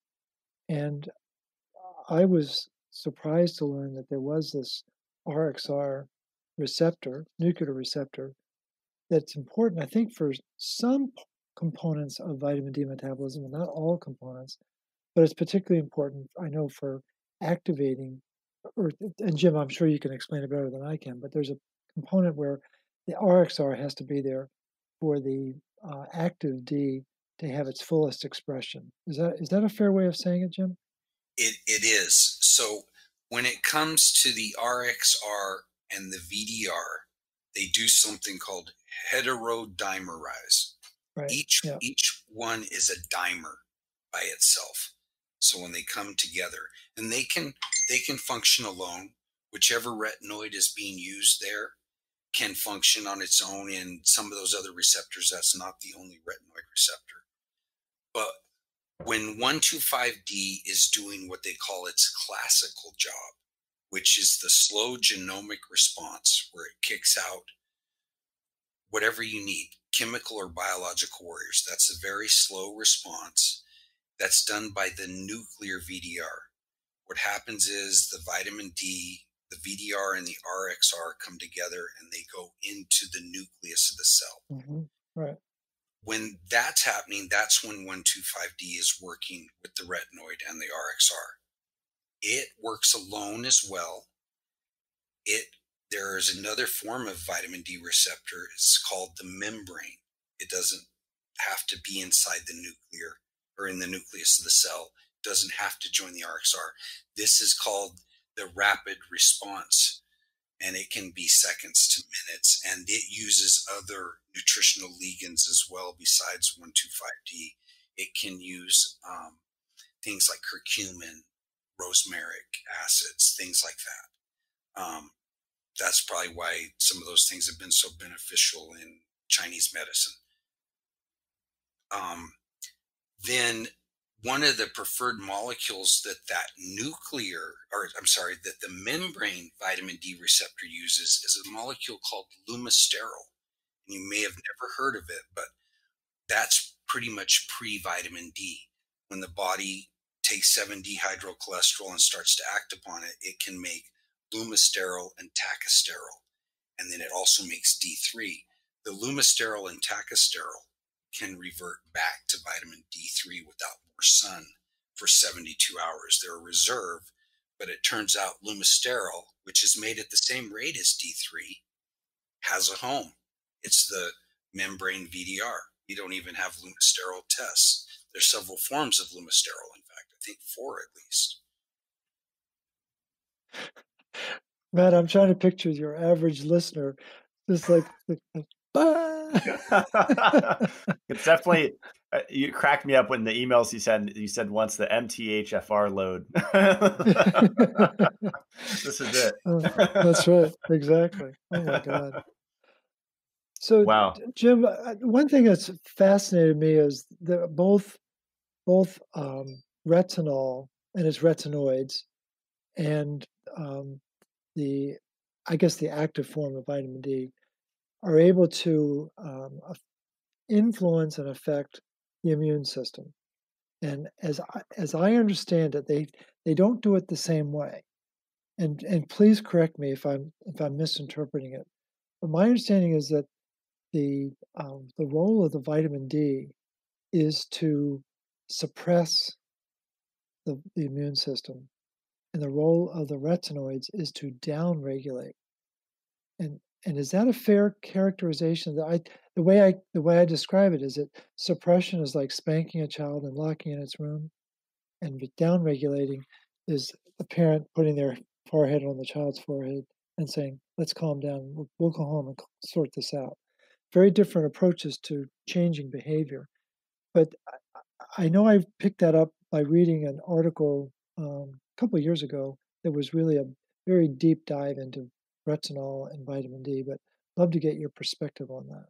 And I was surprised to learn that there was this RXR receptor, nuclear receptor, that's important, I think, for some components of vitamin D metabolism, and not all components, but it's particularly important, I know, for activating, and Jim, I'm sure you can explain it better than I can, but there's a component where the RXR has to be there for the active D to have its fullest expression. Is that a fair way of saying it, Jim? It is. So when it comes to the RXR and the VDR, they do something called heterodimerase. Right. Each one is a dimer by itself. So when they come together, and they can function alone. Whichever retinoid is being used there can function on its own in some of those other receptors. That's not the only retinoid receptor. But when 1,25(OH)2D is doing what they call its classical job, which is the slow genomic response, where it kicks out whatever you need, chemical or biological warriors. That's a very slow response. That's done by the nuclear VDR. What happens is the vitamin D, the VDR, and the RXR come together and they go into the nucleus of the cell. Mm-hmm. Right. When that's happening, that's when 1,25(OH)2D is working with the retinoid and the RXR. It works alone as well. There is another form of vitamin D receptor. It's called the membrane. It doesn't have to be inside the nuclear or in the nucleus of the cell. It doesn't have to join the RXR. This is called the rapid response, and it can be seconds to minutes. And it uses other nutritional ligands as well besides 1,25(OH)2D. It can use things like curcumin, rosmarinic acids, things like that. That's probably why some of those things have been so beneficial in Chinese medicine. Then one of the preferred molecules that the membrane vitamin D receptor uses is a molecule called lumisterol. And you may have never heard of it, but that's pretty much pre-vitamin D. When the body takes 7-dehydrocholesterol and starts to act upon it, it can make lumisterol and tachysterol, and then it also makes D3. The lumisterol and tachysterol can revert back to vitamin D3 without more sun for 72 hours. They're a reserve, but it turns out lumisterol, which is made at the same rate as D3, has a home. It's the membrane VDR. We don't even have lumisterol tests. There's several forms of lumisterol, in fact, I think 4 at least. Matt, I'm trying to picture your average listener, just like it's definitely. You cracked me up when the emails you said once the MTHFR load. This is it. That's right, exactly. Oh my God. So wow, Jim. One thing that's fascinated me is that both retinol and its retinoids and the, I guess, the active form of vitamin D, are able to influence and affect the immune system. And as I understand it, they don't do it the same way. And please correct me if I'm misinterpreting it. But my understanding is that the role of the vitamin D is to suppress the immune system, and the role of the retinoids is to downregulate. And is that a fair characterization? The way I describe it is that suppression is like spanking a child and locking in its room, and downregulating is the parent putting their forehead on the child's forehead and saying, "Let's calm down. We'll go home and sort this out." Very different approaches to changing behavior. But I know I picked that up by reading an article a couple of years ago that was really a very deep dive into retinol and vitamin D, but love to get your perspective on that.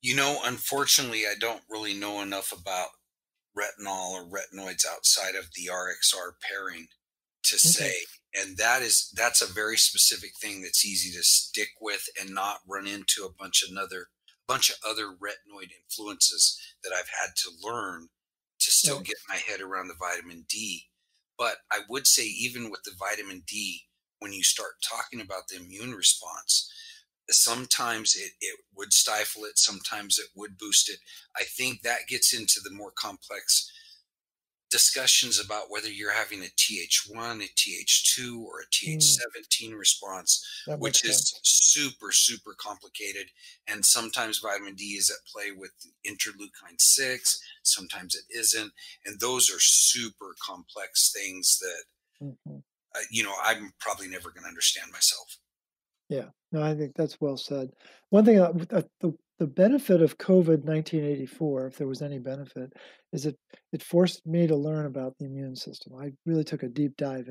You know, unfortunately, I don't really know enough about retinol or retinoids outside of the RXR pairing to say, and that's a very specific thing that's easy to stick with and not run into a bunch of other retinoid influences that I've had to learn to still get my head around the vitamin D. But I would say even with the vitamin D, when you start talking about the immune response, sometimes it would stifle it, sometimes it would boost it. I think that gets into the more complex discussions about whether you're having a Th1, a Th2, or a Th17 response, which is super, super complicated. And sometimes vitamin D is at play with interleukin-6, sometimes it isn't. And those are super complex things that, you know, I'm probably never going to understand myself. Yeah, no, I think that's well said. One thing, the benefit of COVID 1984, if there was any benefit, is it forced me to learn about the immune system. I really took a deep dive,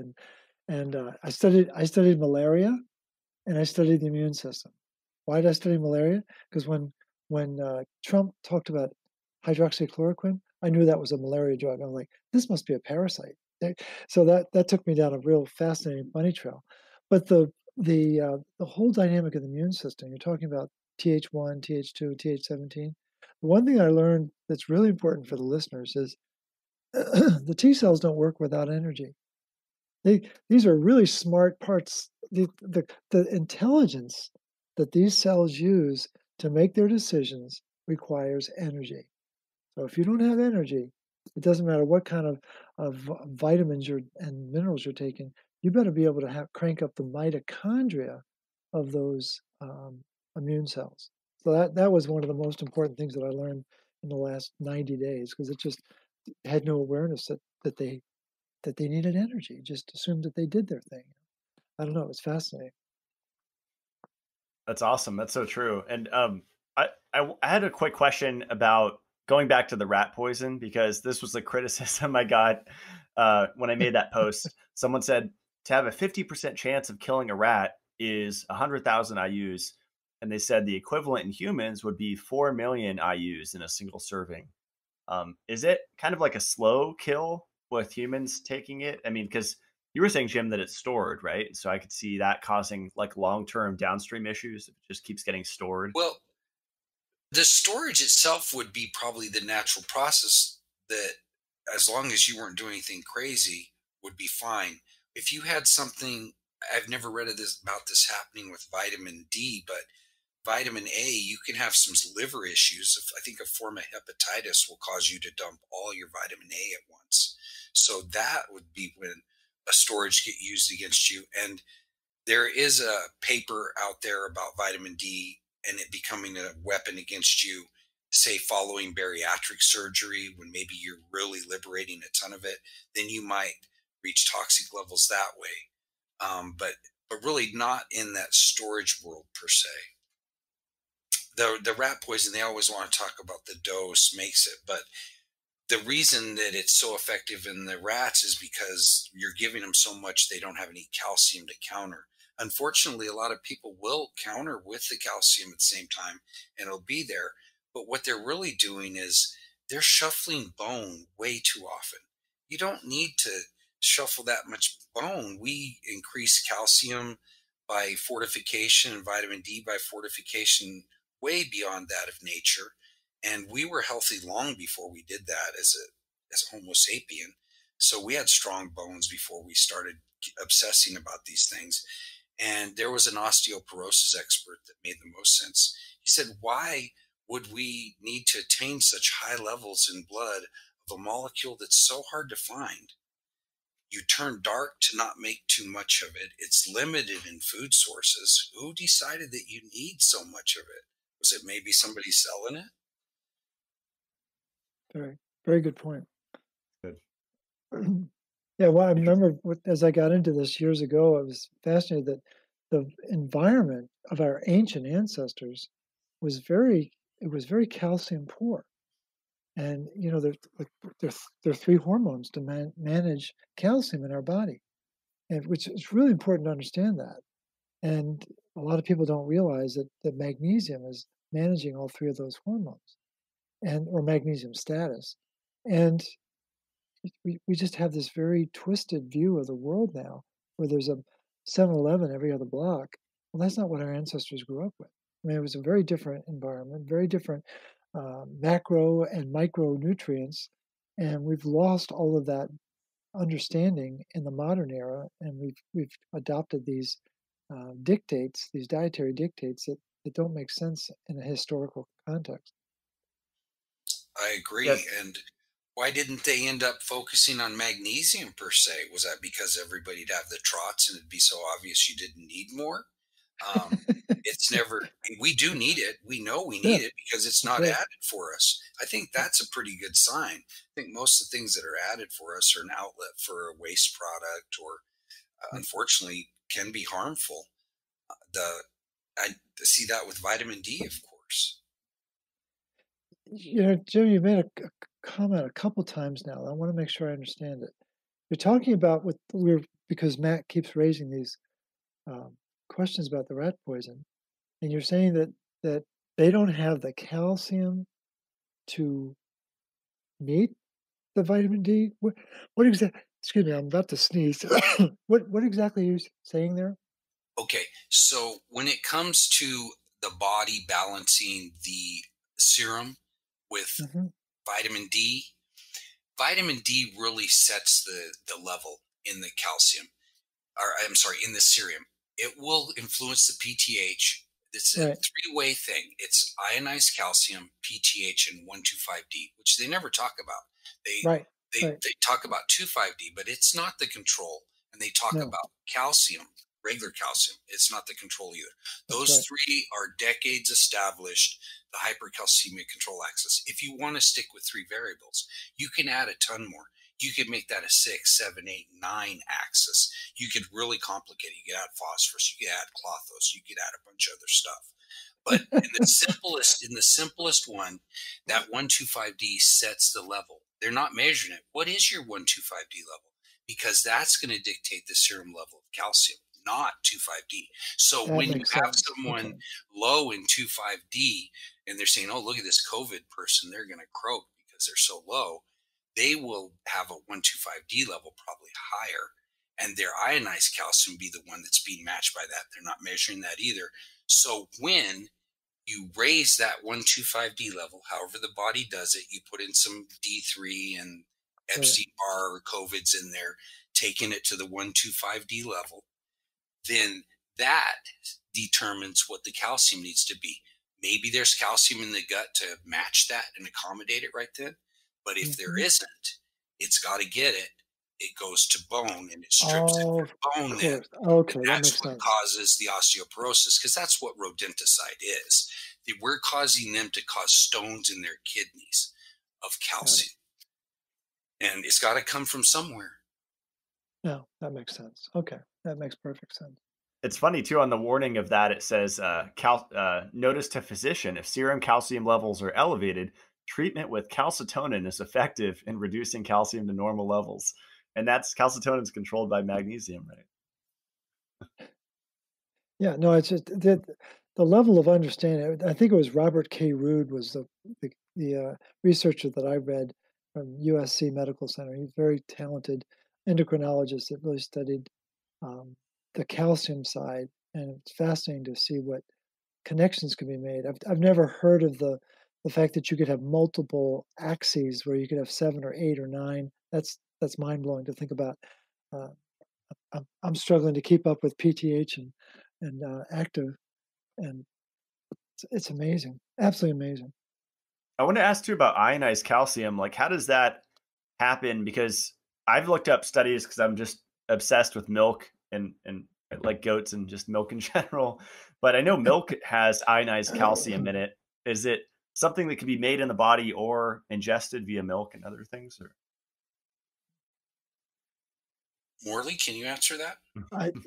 and I studied malaria, and I studied the immune system. Why did I study malaria? Because when Trump talked about hydroxychloroquine, I knew that was a malaria drug. I'm like, this must be a parasite. So that took me down a real fascinating bunny trail. But the whole dynamic of the immune system, you're talking about Th1, Th2, Th17. One thing I learned that's really important for the listeners is the T cells don't work without energy. These are really smart parts. The intelligence that these cells use to make their decisions requires energy. So if you don't have energy, it doesn't matter what kind of vitamins and minerals you're taking, you better be able to crank up the mitochondria of those immune cells. So that was one of the most important things that I learned in the last 90 days, because it just had no awareness that they needed energy. Just assumed that they did their thing. I don't know. It was fascinating. That's awesome. That's so true. And I had a quick question about going back to the rat poison, because this was the criticism I got when I made that post. Someone said to have a 50% chance of killing a rat is 100,000 IUs. And they said the equivalent in humans would be 4 million IUs in a single serving. Is it kind of like a slow kill with humans taking it? I mean, because you were saying, Jim, that it's stored, right? So I could see that causing like long-term downstream issues. It just keeps getting stored. Well, the storage itself would be probably the natural process that, as long as you weren't doing anything crazy, would be fine. If you had something, I've never read about this happening with vitamin D, but vitamin A, you can have some liver issues. I think a form of hepatitis will cause you to dump all your vitamin A at once. So that would be when a storage get used against you. And there is a paper out there about vitamin D and it becoming a weapon against you, say following bariatric surgery, when maybe you're really liberating a ton of it, then you might reach toxic levels that way. But really not in that storage world per se. The rat poison, they always want to talk about the dose makes it, but the reason that it's so effective in the rats is because you're giving them so much they don't have any calcium to counter. Unfortunately, a lot of people will counter with the calcium at the same time, and it'll be there. But what they're really doing is they're shuffling bone way too often. You don't need to shuffle that much bone. We increase calcium by fortification and vitamin D by fortification way beyond that of nature. And we were healthy long before we did that as a Homo sapien. So we had strong bones before we started obsessing about these things. And there was an osteoporosis expert that made the most sense. He said, why would we need to attain such high levels in blood of a molecule that's so hard to find? You turn dark to not make too much of it. It's limited in food sources. Who decided that you need so much of it? Was it maybe somebody selling it? Very, very good point. Good. Yeah, well, I remember as I got into this years ago, I was fascinated that the environment of our ancient ancestors was very calcium poor. And, you know, there are three hormones to manage calcium in our body, and which is really important to understand that. And a lot of people don't realize that magnesium is managing all three of those hormones, or magnesium status. And we just have this very twisted view of the world now, where there's a 7-Eleven every other block. Well, that's not what our ancestors grew up with. I mean, it was a very different environment, very different macro and micronutrients, and we've lost all of that understanding in the modern era, and we've adopted these dictates, these dietary dictates that don't make sense in a historical context. I agree. Yes. And why didn't they end up focusing on magnesium per se? Was that because everybody'd have the trots and it'd be so obvious you didn't need more? It's never, we do need it. We know we need it because it's not added for us. I think that's a pretty good sign. I think most of the things that are added for us are an outlet for a waste product, or unfortunately can be harmful. I see that with vitamin D, of course. You know, Jim, you made a comment a couple times now. I want to make sure I understand it. You're talking about because Matt keeps raising these, questions about the rat poison, and you're saying that they don't have the calcium to meet the vitamin D. What exactly? Excuse me, I'm about to sneeze. What exactly are you saying there? Okay, so when it comes to the body balancing the serum with vitamin D really sets the level in the calcium, or I'm sorry, in the serum. It will influence the PTH. It's a three-way thing. It's ionized calcium, PTH, and 1,25(OH)2D, which they never talk about. They talk about 2,5-D, but it's not the control. And they talk about calcium, regular calcium. It's not the control either. Those three are decades established, the hypercalcemia control axis. If you want to stick with three variables, you can add a ton more. You could make that a 6, 7, 8, 9 axis. You could really complicate it. You could add phosphorus, you could add clothos, you could add a bunch of other stuff. But in the simplest one, that 1,25(D) sets the level. They're not measuring it. What is your 1,25(D) level? Because that's going to dictate the serum level of calcium, not 2,5-D. So that when you have someone low in 2,5-D and they're saying, oh, look at this COVID person, they're going to croak because they're so low. They will have a 1,25(D) level probably higher, and their ionized calcium be the one that's being matched by that. They're not measuring that either. So when you raise that 1,25(D) level, however the body does it, you put in some D3 and Epstein-Barr or COVID's in there, taking it to the 1,25(D) level, then that determines what the calcium needs to be. Maybe there's calcium in the gut to match that and accommodate it right then. But if there isn't, it's got to get it. It goes to bone and it strips it from bone there. Okay, that's what causes the osteoporosis, because that's what rodenticide is. We're causing them to cause stones in their kidneys of calcium. And it's got to come from somewhere. No, that makes sense. Okay, that makes perfect sense. It's funny, too, on the warning of that, it says, notice to physician, if serum calcium levels are elevated, treatment with calcitonin is effective in reducing calcium to normal levels. And that's calcitonin is controlled by magnesium, right? Yeah, no, it's just the level of understanding. I think it was Robert K. Rood was the researcher that I read from USC Medical Center. He's very talented endocrinologists that really studied the calcium side, and it's fascinating to see what connections can be made. I've never heard of the fact that you could have multiple axes where you could have 7 or 8 or 9. That's mind blowing to think about. I'm struggling to keep up with PTH and active, and it's amazing, absolutely amazing. I want to ask too about ionized calcium. Like, how does that happen? Because I've looked up studies because I'm just obsessed with milk and like goats and just milk in general. But I know milk has ionized calcium in it. Is it something that can be made in the body or ingested via milk and other things? Or Morley, can you answer that?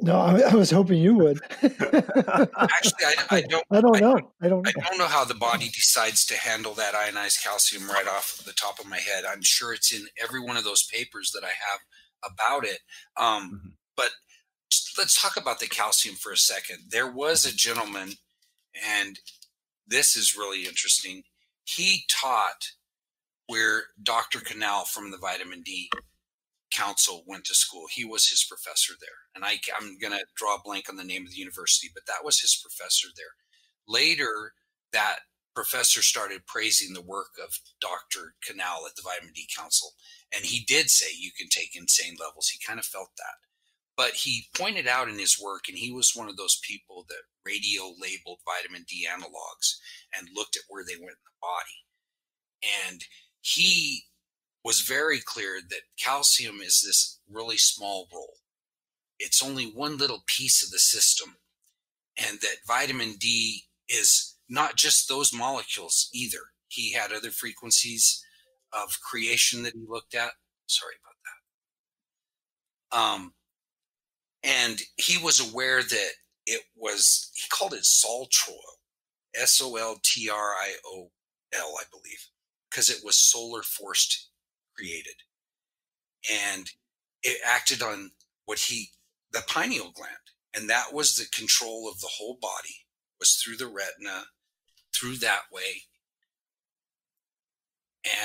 No, I was hoping you would. Actually, I don't know. I don't know how the body decides to handle that ionized calcium right off the top of my head. I'm sure it's in every one of those papers that I have about it. But let's talk about the calcium for a second. There was a gentleman, and this is really interesting. He taught where Dr. Cannell from the Vitamin D Council went to school. He was his professor there. And I'm going to draw a blank on the name of the university, but that was his professor there. Later, that professor started praising the work of Dr. Cannell at the Vitamin D Council. And he did say you can take insane levels. He kind of felt that. But he pointed out in his work, and he was one of those people that radio-labeled vitamin D analogs and looked at where they went in the body. And he was very clear that calcium is this really small role. It's only one little piece of the system, and that vitamin D is not just those molecules either. He had other frequencies of creation that he looked at. Sorry about that. And he was aware that it was, he called it soltriol, S-O-L-T-R-I-O-L, I believe, because it was solar forced created. And it acted on what the pineal gland. And that was the control of the whole body, was through the retina, through that way.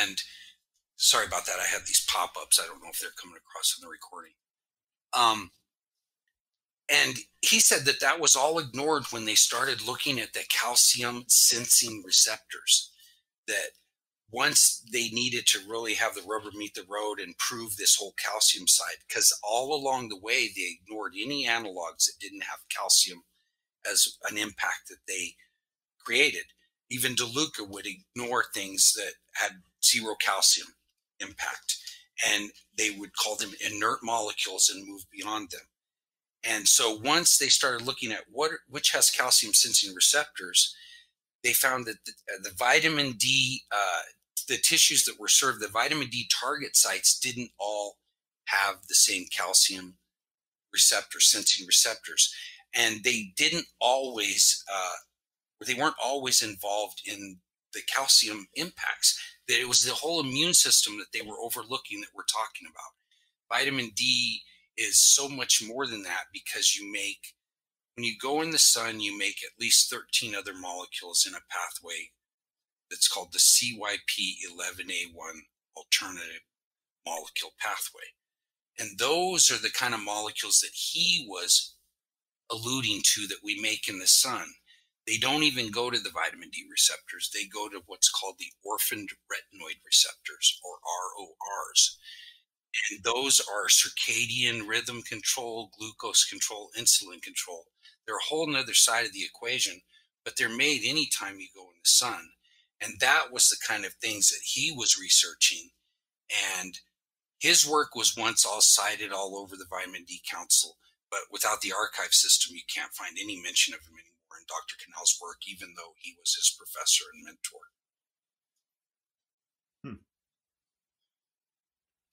And sorry about that. I have these pop-ups. I don't know if they're coming across in the recording. And he said that that was all ignored when they started looking at the calcium sensing receptors, that once they needed to really have the rubber meet the road and prove this whole calcium side, because all along the way, they ignored any analogs that didn't have calcium as an impact that they created. Even DeLuca would ignore things that had zero calcium impact, and they would call them inert molecules and move beyond them. And so once they started looking at which has calcium sensing receptors, they found that the vitamin D, the tissues that were served, the vitamin D target sites didn't all have the same calcium receptor sensing receptors. And they didn't always, they weren't always involved in the calcium impacts. That it was the whole immune system that they were overlooking that we're talking about. Vitamin D is so much more than that, because you make, when you go in the sun, you make at least 13 other molecules in a pathway that's called the CYP11A1 alternative molecule pathway. And those are the kind of molecules that he was alluding to that we make in the sun. They don't even go to the vitamin D receptors. They go to what's called the orphaned retinoid receptors, or RORs. And those are circadian rhythm control, glucose control, insulin control. They're a whole nother side of the equation, but they're made anytime you go in the sun. And that was the kind of things that he was researching. And his work was once all cited all over the Vitamin D Council, but without the archive system, you can't find any mention of him anymore in Dr. Cannell's work, even though he was his professor and mentor.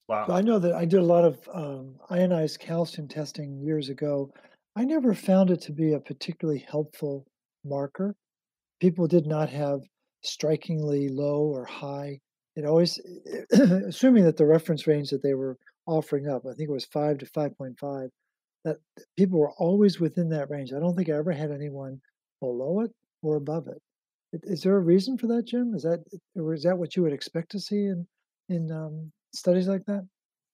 Wow. So I know that I did a lot of ionized calcium testing years ago. I never found it to be a particularly helpful marker. People did not have strikingly low or high. It always, assuming that the reference range that they were offering up, I think it was 5 to 5.5, that people were always within that range. I don't think I ever had anyone below it or above it. Is there a reason for that, Jim? Is that what you would expect to see in studies like that?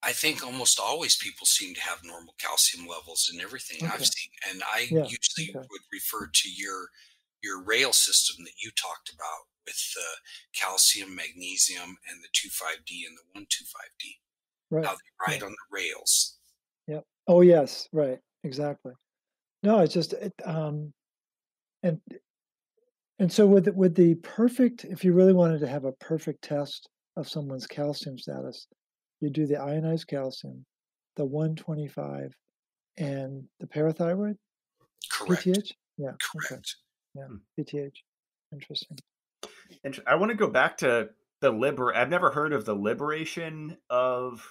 I think almost always people seem to have normal calcium levels in everything I've seen. And I usually would refer to your rail system that you talked about with the calcium, magnesium, and the 2,5-D and the 1,25(OH)2D. Right. How they ride on the rails. Yep. Oh, yes. Right. Exactly. No, it's just, and so with the perfect, if you really wanted to have a perfect test of someone's calcium status, you do the ionized calcium, the 125, and the parathyroid? Correct. PTH? Yeah. Correct. Okay. Yeah, PTH. Interesting. And I want to go back to the I've never heard of the liberation of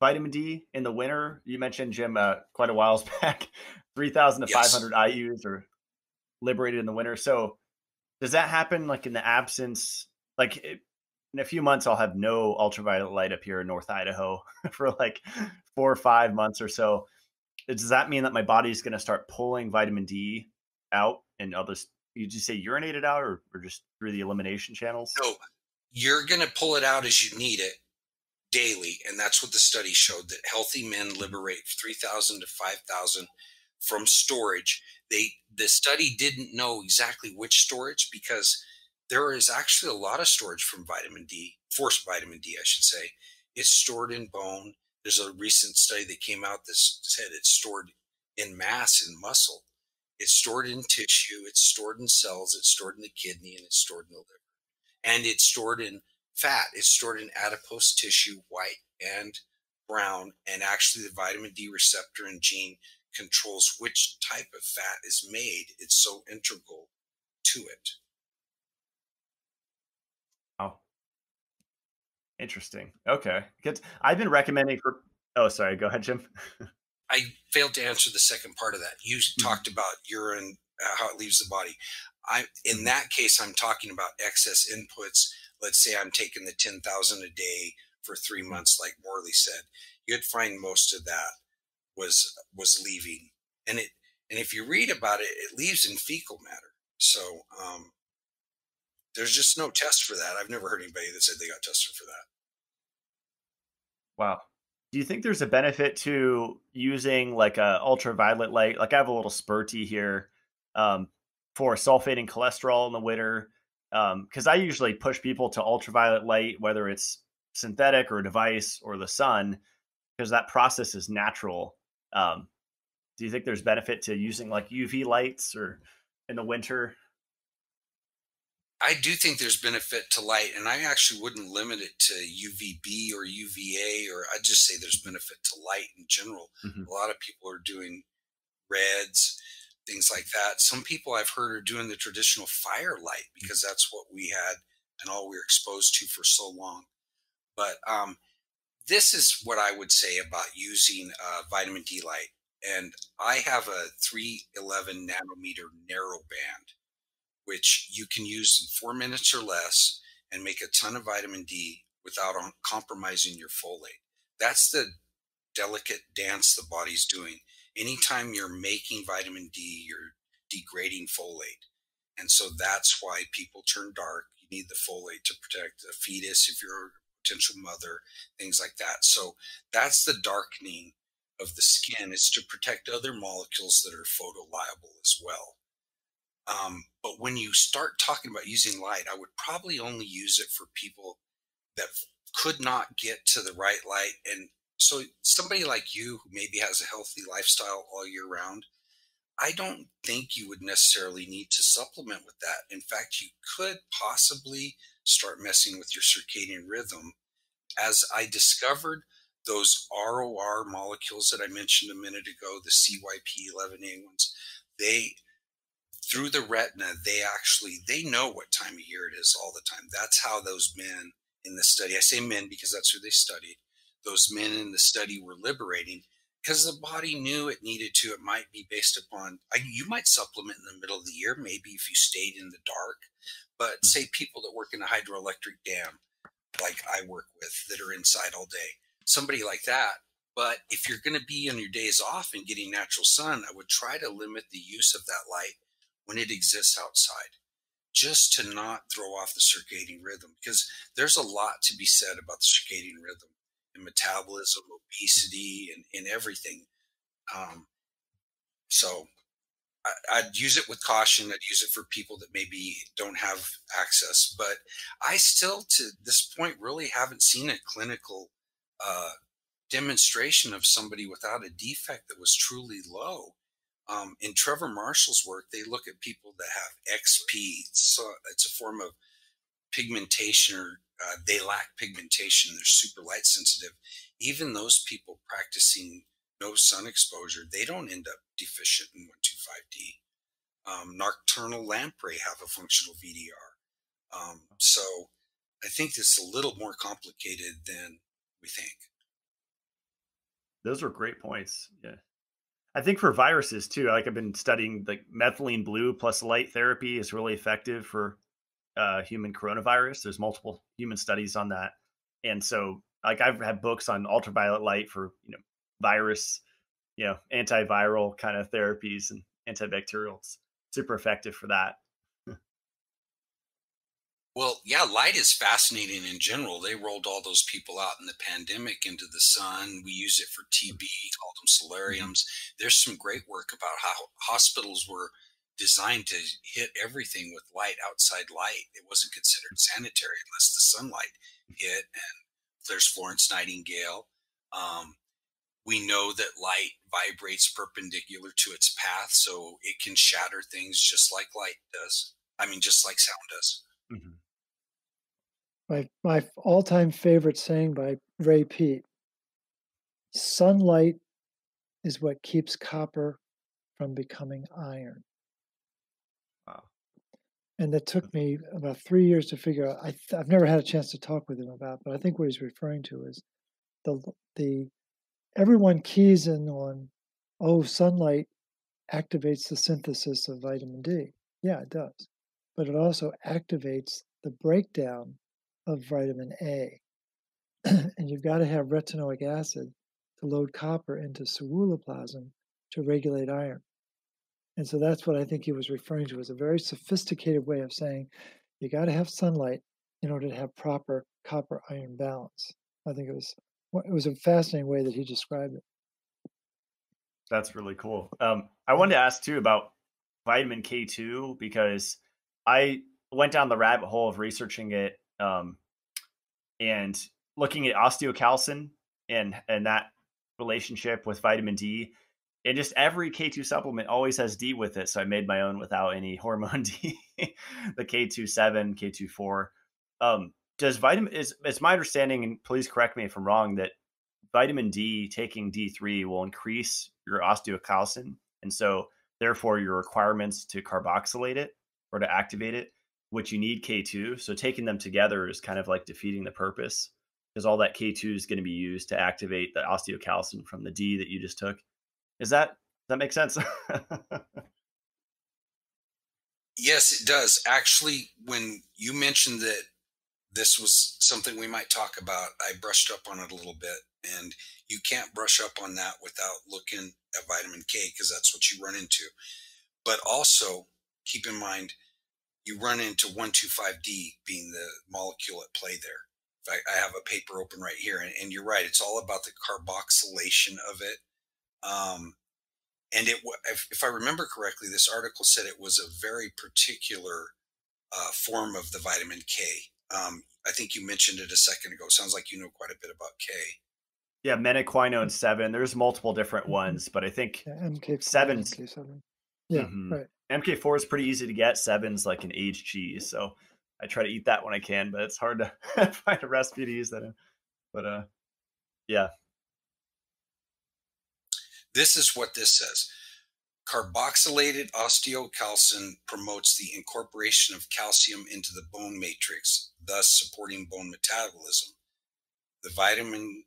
vitamin D in the winter. You mentioned, Jim, quite a while back, 3,500 IUs are liberated in the winter. So does that happen like in the absence, like in a few months, I'll have no ultraviolet light up here in North Idaho for like 4 or 5 months or so. Does that mean that my body is going to start pulling vitamin D out and others? You just say urinate it out or just through the elimination channels? No, you're going to pull it out as you need it daily. And that's what the study showed, that healthy men liberate 3,000 to 5,000 from storage. The study didn't know exactly which storage, because there is actually a lot of storage from vitamin D, forced vitamin D, I should say. It's stored in bone. There's a recent study that came out that said it's stored in mass in muscle. It's stored in tissue, it's stored in cells, it's stored in the kidney, and it's stored in the liver. And it's stored in fat. It's stored in adipose tissue, white and brown. And actually the vitamin D receptor and gene controls which type of fat is made. It's so integral to it. Wow. Interesting. Okay. Good. I've been recommending for, oh, sorry. Go ahead, Jim. I failed to answer the second part of that. You talked about urine, how it leaves the body. In that case, I'm talking about excess inputs. Let's say I'm taking the 10,000 a day for 3 months, like Morley said. You'd find most of that was leaving, and if you read about it, it leaves in fecal matter. So there's just no test for that. I've never heard anybody that said they got tested for that. Wow. Do you think there's a benefit to using like a ultraviolet light? Like I have a little Spurtee here for sulfating cholesterol in the winter. Cause I usually push people to ultraviolet light, whether it's synthetic or a device or the sun, because that process is natural. Do you think there's benefit to using like UV lights or in the winter? I do think there's benefit to light, and I actually wouldn't limit it to UVB or UVA, or I'd just say there's benefit to light in general. Mm-hmm. A lot of people are doing reds, things like that. Some people I've heard are doing the traditional firelight because that's what we had and all we were exposed to for so long. But this is what I would say about using vitamin D light. And I have a 311 nanometer narrow band, which you can use in 4 minutes or less and make a ton of vitamin D without compromising your folate. That's the delicate dance the body's doing. Anytime you're making vitamin D, you're degrading folate. And so that's why people turn dark. You need the folate to protect the fetus if you're a potential mother, things like that. So that's the darkening of the skin. It's to protect other molecules that are photoliable as well. But when you start talking about using light, I would probably only use it for people that could not get to the right light. And so somebody like you who maybe has a healthy lifestyle all year round, I don't think you would necessarily need to supplement with that. In fact, you could possibly start messing with your circadian rhythm. As I discovered those ROR molecules that I mentioned a minute ago, the CYP11A1s, through the retina, they know what time of year it is all the time. That's how those men in the study, I say men because that's who they studied, those men in the study were liberating because the body knew it needed to. It might be based upon, you might supplement in the middle of the year, maybe if you stayed in the dark, but say people that work in a hydroelectric dam, like I work with, that are inside all day, somebody like that. But if you're going to be on your days off and getting natural sun, I would try to limit the use of that light when it exists outside, just to not throw off the circadian rhythm, because there's a lot to be said about the circadian rhythm. and metabolism, obesity, and everything. So I'd use it with caution. I'd use it for people that maybe don't have access, but I still to this point really haven't seen a clinical demonstration of somebody without a defect that was truly low. In Trevor Marshall's work, they look at people that have XP. So it's a form of pigmentation, or they lack pigmentation. They're super light sensitive. Even those people practicing no sun exposure, they don't end up deficient in 1,25(OH)2D. Nocturnal lamprey have a functional VDR. So I think it's a little more complicated than we think. Those are great points. Yeah. I think for viruses too, like I've been studying like methylene blue plus light therapy is really effective for human coronavirus. There's multiple human studies on that. And so like I've had books on ultraviolet light for, you know, virus, you know, antiviral kind of therapies and antibacterial. It's super effective for that. Well, yeah, light is fascinating in general. They rolled all those people out in the pandemic into the sun. We use it for TB, called them solariums. There's some great work about how hospitals were designed to hit everything with light, outside light. It wasn't considered sanitary unless the sunlight hit, and there's Florence Nightingale. We know that light vibrates perpendicular to its path, so it can shatter things just like light does. I mean, just like sound does. Mm-hmm. My all-time favorite saying by Ray Peat: sunlight is what keeps copper from becoming iron. Wow. And that took me about 3 years to figure out. I've never had a chance to talk with him about, but I think what he's referring to is the everyone keys in on, oh, sunlight activates the synthesis of vitamin D. Yeah, it does. But it also activates the breakdown of vitamin A. And you've got to have retinoic acid to load copper into ceruloplasmin to regulate iron. And so that's what I think he was referring to, was a very sophisticated way of saying you got to have sunlight in order to have proper copper-iron balance. I think it was a fascinating way that he described it. That's really cool. I wanted to ask too about vitamin K2, because I went down the rabbit hole of researching it and looking at osteocalcin and that relationship with vitamin D. And just every K2 supplement always has D with it. So I made my own without any hormone D, the K27, K24. It's my understanding, and please correct me if I'm wrong, that vitamin D, taking D3, will increase your osteocalcin. And so therefore your requirements to carboxylate it, or to activate it, which you need K2. So taking them together is kind of like defeating the purpose, because all that K2 is going to be used to activate the osteocalcin from the D that you just took. Does that make sense? Yes, it does. Actually, when you mentioned that this was something we might talk about, I brushed up on it a little bit, and you can't brush up on that without looking at vitamin K, because that's what you run into. But also, keep in mind, you run into 1,25(D) being the molecule at play there. In fact, I have a paper open right here, and you're right. It's all about the carboxylation of it. And if I remember correctly, this article said it was a very particular form of the vitamin K. I think you mentioned it a second ago. Sounds like you know quite a bit about K. Yeah, menaquinone 7. There's multiple different ones, but I think MK7. Yeah, right. MK4 is pretty easy to get. 7's like an aged cheese, so I try to eat that when I can, but it's hard to find a recipe to use that in. But yeah. This is what this says. Carboxylated osteocalcin promotes the incorporation of calcium into the bone matrix, thus supporting bone metabolism. The vitamin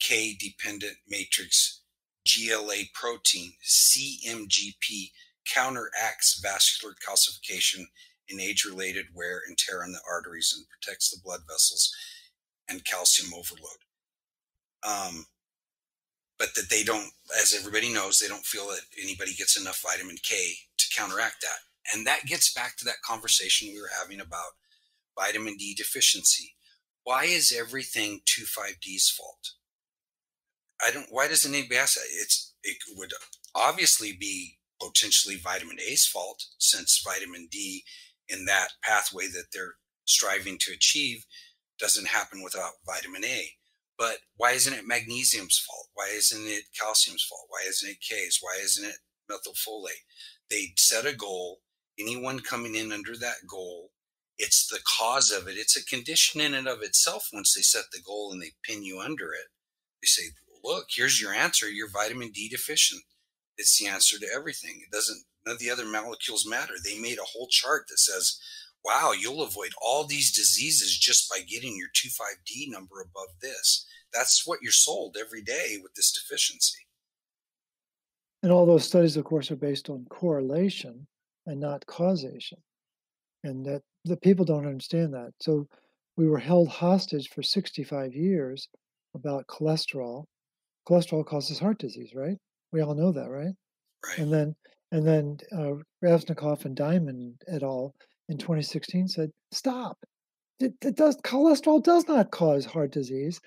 K-dependent matrix GLA protein, CMGP, counteracts vascular calcification and age-related wear and tear on the arteries, and protects the blood vessels and calcium overload. But that they don't, as everybody knows, they don't feel that anybody gets enough vitamin K to counteract that. And that gets back to that conversation we were having about vitamin D deficiency. Why is everything 2,5-D's fault? Why does it need to be asked? It would obviously be potentially vitamin A's fault, since vitamin D in that pathway that they're striving to achieve doesn't happen without vitamin A. But why isn't it magnesium's fault? Why isn't it calcium's fault? Why isn't it K's? Why isn't it methylfolate? They set a goal. Anyone coming in under that goal, it's the cause of it. It's a condition in and of itself. Once they set the goal and they pin you under it, they say, look, here's your answer. You're vitamin D deficient. It's the answer to everything. It doesn't, none of the other molecules matter. They made a whole chart that says, wow, you'll avoid all these diseases just by getting your 2,5-D number above this. That's what you're sold every day with this deficiency. And all those studies, of course, are based on correlation and not causation. And that the people don't understand that. So we were held hostage for 65 years about cholesterol. Cholesterol causes heart disease, right? We all know that, right? Right. And then Ravsnikov and Diamond et al. In 2016 said, stop. Cholesterol does not cause heart disease.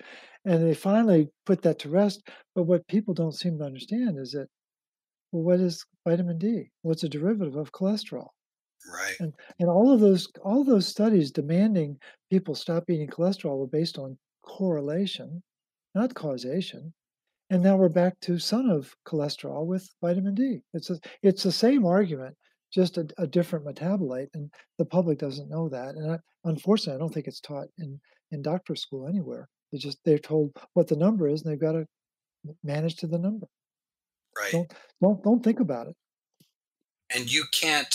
And they finally put that to rest. But what people don't seem to understand is that, well, what is vitamin D? Well, it's a derivative of cholesterol. Right. And all of those studies demanding people stop eating cholesterol were based on correlation, not causation. And now we're back to son of cholesterol with vitamin D. It's the same argument, just a different metabolite. And the public doesn't know that. And unfortunately, I don't think it's taught in doctorate school anywhere. They're told what the number is, and they've got to manage to the number. Right. Don't think about it. And you can't,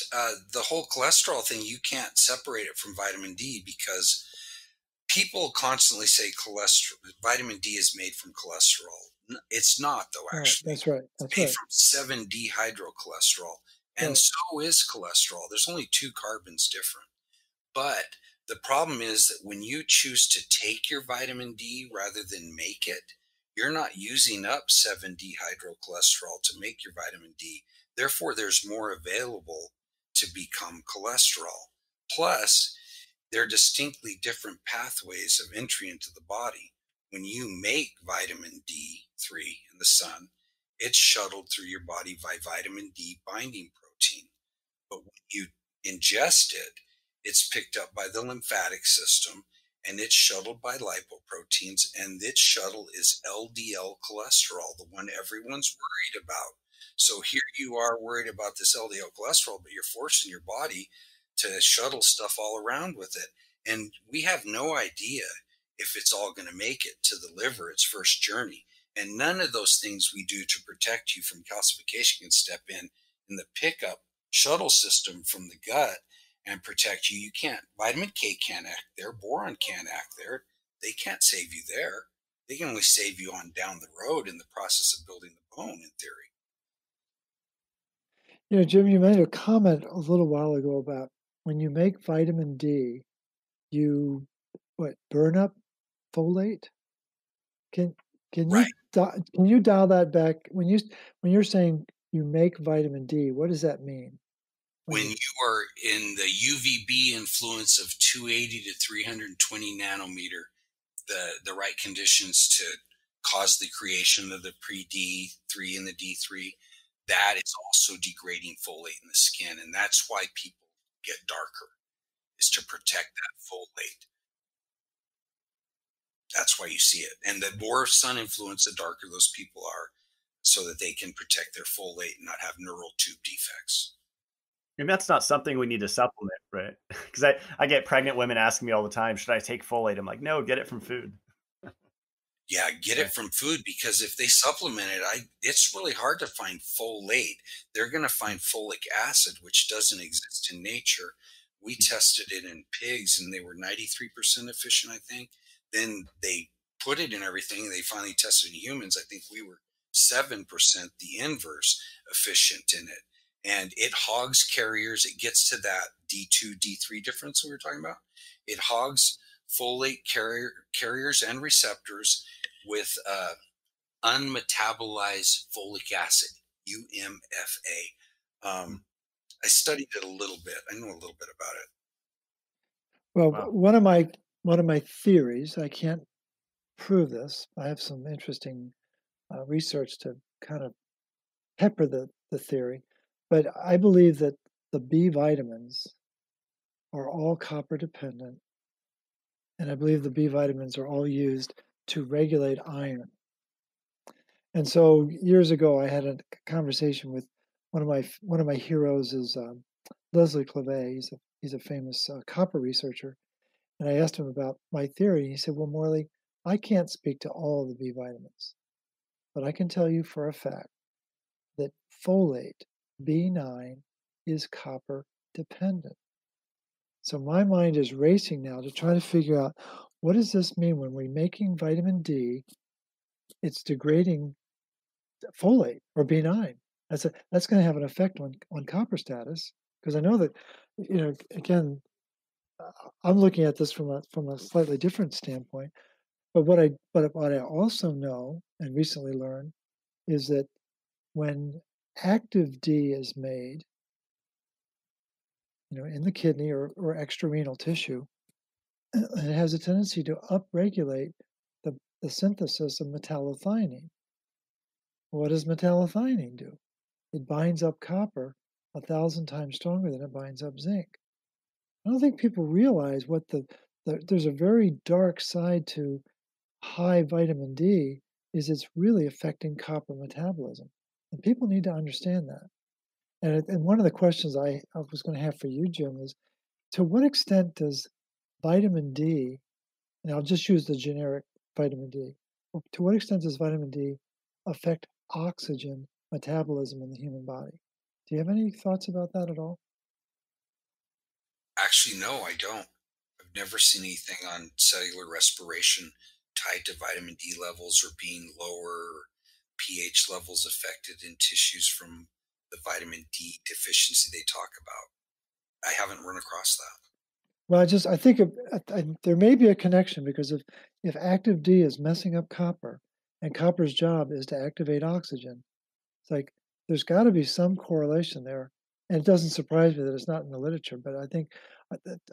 the whole cholesterol thing, you can't separate it from vitamin D, because people constantly say cholesterol, vitamin D is made from cholesterol. It's not, though, actually. Right, that's right. That's it's made from 7-dehydrocholesterol. And right. So is cholesterol. There's only two carbons different. But the problem is that when you choose to take your vitamin D rather than make it, you're not using up 7-dehydrocholesterol to make your vitamin D. Therefore, there's more available to become cholesterol. Plus, there are distinctly different pathways of entry into the body. When you make vitamin D3 in the sun, it's shuttled through your body by vitamin D binding protein. But when you ingest it, it's picked up by the lymphatic system, and it's shuttled by lipoproteins, and its shuttle is LDL cholesterol, the one everyone's worried about. So here you are worried about this LDL cholesterol, but you're forcing your body to shuttle stuff all around with it. And we have no idea if it's all going to make it to the liver, its first journey. And none of those things we do to protect you from calcification can step in the pickup shuttle system from the gut and protect you. You can't. Vitamin K can't act there. Boron can't act there. They can't save you there. They can only save you on down the road in the process of building the bone, in theory. You know, Jim, you made a comment a little while ago about when you make vitamin D, you burn up folate? Can you dial that back? When you're saying you make vitamin D, what does that mean? When you are in the UVB influence of 280 to 320 nanometer, the right conditions to cause the creation of the pre-D3 and the D3, that is also degrading folate in the skin. And that's why people get darker, is to protect that folate. That's why you see it. And the more sun influence, the darker those people are, so that they can protect their folate and not have neural tube defects. And that's not something we need to supplement, right? Because I get pregnant women asking me all the time, should I take folate? I'm like, no, get it from food. Yeah, get it from food, because if they supplement it, it's really hard to find folate. They're going to find folic acid, which doesn't exist in nature. We tested it in pigs, and they were 93% efficient, I think. Then they put it in everything. They finally tested in humans. I think we were 7%, the inverse, efficient in it. And it hogs carriers. It gets to that D2, D3 difference we were talking about. It hogs folate carriers and receptors with unmetabolized folic acid, UMFA. I studied it a little bit. I know a little bit about it. Well, wow. one of my theories, I can't prove this. I have some interesting research to kind of pepper the theory, but I believe that the B vitamins are all copper dependent, and I believe the B vitamins are all used to regulate iron. And so years ago, I had a conversation with one of my heroes is Leslie Clavé. He's a famous copper researcher, and I asked him about my theory. He said, "Well, Morley, I can't speak to all the B vitamins, but I can tell you for a fact that folate B9 is copper dependent." So my mind is racing now to try to figure out, what does this mean when we're making vitamin D? It's degrading folate or B9. That's going to have an effect on copper status, because I know that, you know, again, I'm looking at this from a slightly different standpoint. But what I also know and recently learned is that when active D is made, you know, in the kidney or extrarenal tissue, it has a tendency to upregulate the synthesis of metallothionine. What does metallothionine do? It binds up copper 1,000 times stronger than it binds up zinc. I don't think people realize what there's a very dark side to high vitamin D, is it's really affecting copper metabolism. And people need to understand that. And one of the questions I was going to have for you, Jim, is to what extent does vitamin D, and I'll just use the generic vitamin D, to what extent does vitamin D affect oxygen metabolism in the human body? Do you have any thoughts about that at all? Actually, no, I don't. I've never seen anything on cellular respiration tied to vitamin D levels or being lower, pH levels affected in tissues from the vitamin D deficiency they talk about. I haven't run across that. Well, I think there may be a connection, because if active D is messing up copper, and copper's job is to activate oxygen, it's like there's got to be some correlation there. And it doesn't surprise me that it's not in the literature, but I think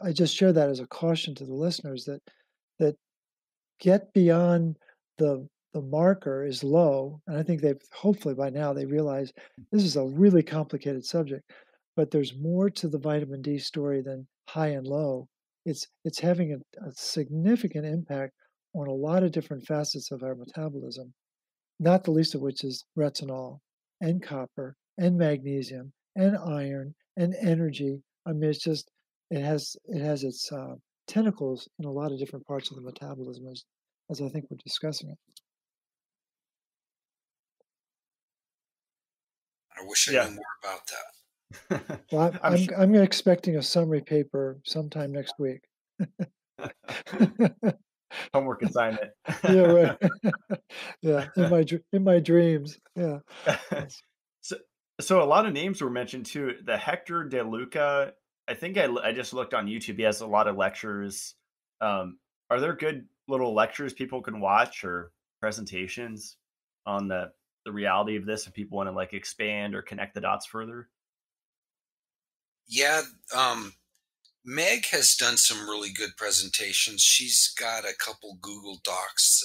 I just share that as a caution to the listeners that get beyond the marker is low. And I think hopefully by now they realize this is a really complicated subject, but there's more to the vitamin D story than high and low. It's having a significant impact on a lot of different facets of our metabolism, not the least of which is retinol and copper and magnesium and iron and energy. I mean, it's just, it has its tentacles in a lot of different parts of the metabolism, as I think we're discussing it. I wish I knew more about that. Well, I'm expecting a summary paper sometime next week. Homework assignment. Yeah, right. Yeah, in my dreams. Yeah. So a lot of names were mentioned too. The Hector DeLuca. I think I just looked on YouTube. He has a lot of lectures. Are there good little lectures people can watch or presentations on the reality of this if people want to like expand or connect the dots further? Yeah, Meg has done some really good presentations. She's got a couple Google Docs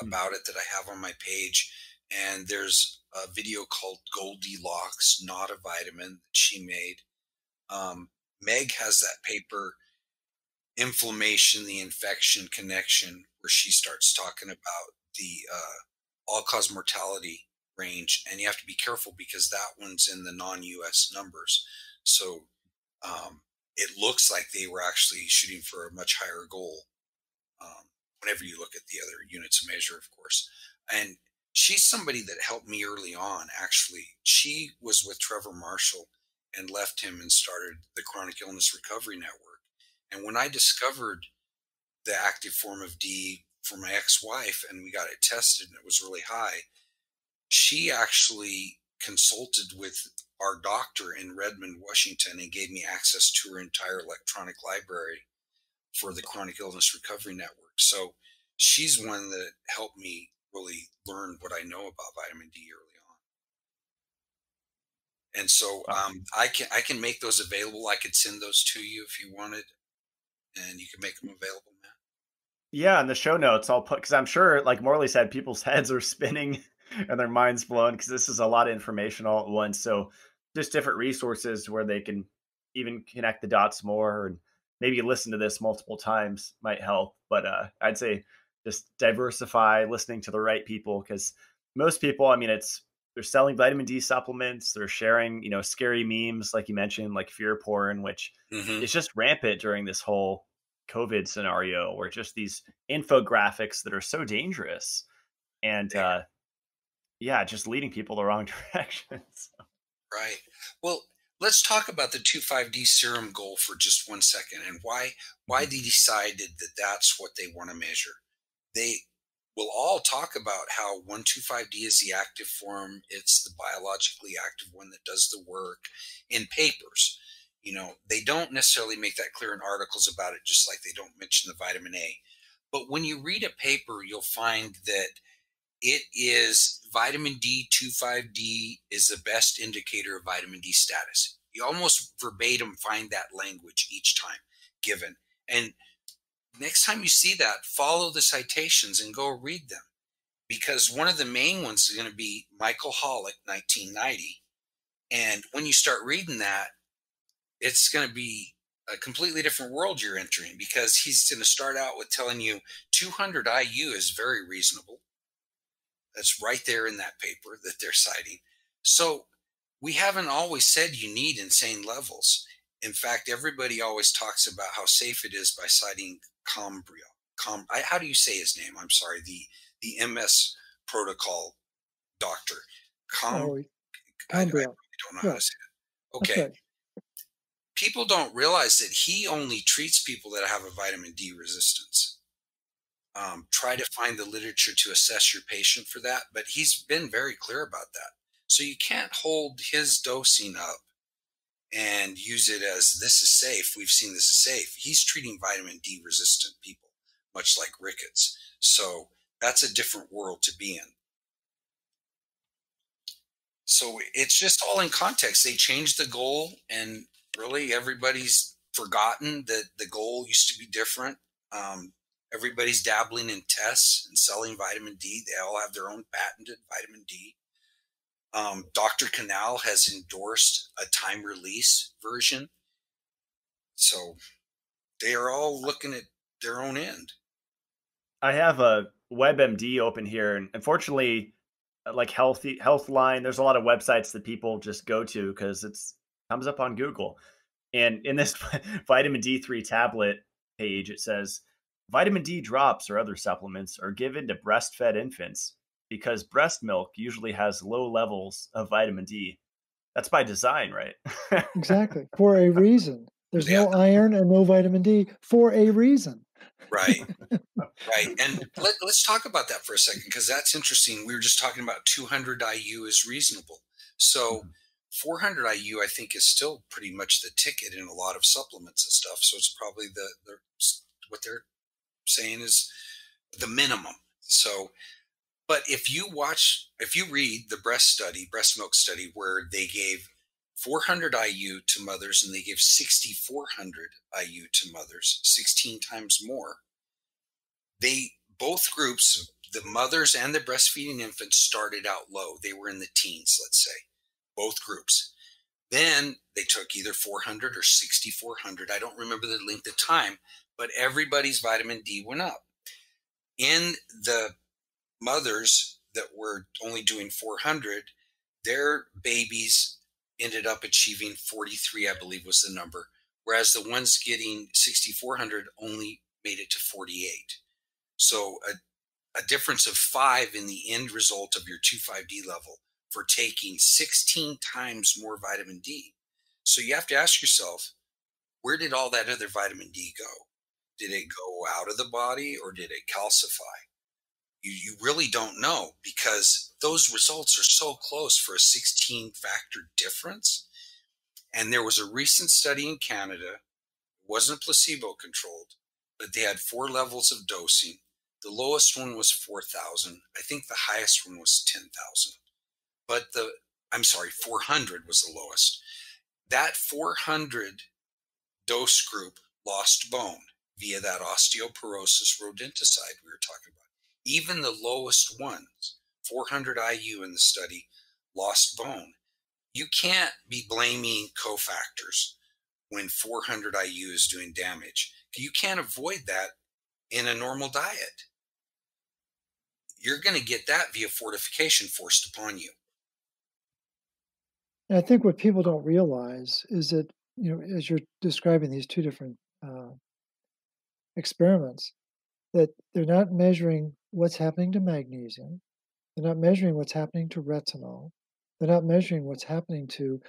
about it that I have on my page. And there's a video called Goldilocks, Not a Vitamin, that she made. Meg has that paper, Inflammation, the Infection Connection, where she starts talking about the all-cause mortality range. And you have to be careful because that one's in the non-US numbers. So it looks like they were actually shooting for a much higher goal whenever you look at the other units of measure, of course. And she's somebody that helped me early on, actually. She was with Trevor Marshall and left him and started the Chronic Illness Recovery Network. And when I discovered the active form of D for my ex-wife and we got it tested and it was really high, she actually consulted with our doctor in Redmond, Washington, and gave me access to her entire electronic library for the Chronic Illness Recovery Network. So she's one that helped me really learn what I know about vitamin D early on. And so I can make those available. I could send those to you if you wanted, and you can make them available, Matt. Yeah, in the show notes, I'll put, because I'm sure, like Morley said, people's heads are spinning and their minds blown, because this is a lot of information all at once. So just different resources where they can even connect the dots more, and maybe listen to this multiple times might help. But I'd say just diversify, listening to the right people, because most people, I mean, they're selling vitamin D supplements. They're sharing, you know, scary memes, like you mentioned, like fear porn, which is just rampant during this whole COVID scenario, where just these infographics that are so dangerous, and just leading people the wrong direction. So. Right. Well, let's talk about the 2,5-D serum goal for just 1 second, and why they decided that that's what they want to measure. We'll all talk about how 1,25(D) is the active form. It's the biologically active one that does the work in papers. You know, they don't necessarily make that clear in articles about it, just like they don't mention the vitamin A. But when you read a paper, you'll find that it is vitamin D 2,5-D is the best indicator of vitamin D status. You almost verbatim find that language each time given. And next time you see that, follow the citations and go read them, because one of the main ones is going to be Michael Holick, 1990. And when you start reading that, it's going to be a completely different world you're entering, because he's going to start out with telling you 200 IU is very reasonable. That's right there in that paper that they're citing. So we haven't always said you need insane levels. In fact, everybody always talks about how safe it is by citing Combrio. How do you say his name? I'm sorry. The MS protocol doctor. I don't know how to say it. Okay. Okay. People don't realize that he only treats people that have a vitamin D resistance. Try to find the literature to assess your patient for that, but he's been very clear about that. So you can't hold his dosing up and use it as this is safe. We've seen this is safe. He's treating vitamin D resistant people, much like rickets. So that's a different world to be in. So it's just all in context. They changed the goal, and really everybody's forgotten that the goal used to be different. Everybody's dabbling in tests and selling vitamin D. They all have their own patented vitamin D. Dr. Cannell has endorsed a time release version. So they are all looking at their own end. I have a WebMD open here, and unfortunately, like Healthline, there's a lot of websites that people just go to because it's comes up on Google. And in this vitamin D3 tablet page, it says vitamin D drops or other supplements are given to breastfed infants, because breast milk usually has low levels of vitamin D. That's by design, right? Exactly. For a reason. There's no iron and no vitamin D for a reason. Right. Right. And let's talk about that for a second, because that's interesting. We were just talking about 200 IU is reasonable. So 400 IU, I think, is still pretty much the ticket in a lot of supplements and stuff. So it's probably what they're saying is the minimum. So... But if you read the breast milk study, where they gave 400 IU to mothers and they gave 6,400 IU to mothers, 16 times more, both groups, the mothers and the breastfeeding infants, started out low. They were in the teens, let's say, both groups. Then they took either 400 or 6,400. I don't remember the length of time, but everybody's vitamin D went up. In the mothers that were only doing 400, their babies ended up achieving 43, I believe was the number, whereas the ones getting 6,400 only made it to 48. So a difference of 5 in the end result of your 2,5-D level for taking 16 times more vitamin D. So you have to ask yourself, where did all that other vitamin D go? Did it go out of the body, or did it calcify? You really don't know, because those results are so close for a 16-factor difference. And there was a recent study in Canada. It wasn't placebo-controlled, but they had 4 levels of dosing. The lowest one was 4,000. I think the highest one was 10,000. But 400 was the lowest. That 400 dose group lost bone via that osteoporosis rodenticide we were talking about. Even the lowest ones 400 IU in the study, lost bone. You can't be blaming cofactors when 400 IU is doing damage. You can't avoid that in a normal diet. You're going to get that via fortification forced upon you. And I think what people don't realize is that, you know, as you're describing these two different experiments, that they're not measuring what's happening to magnesium. They're not measuring what's happening to retinol. They're not measuring what's happening to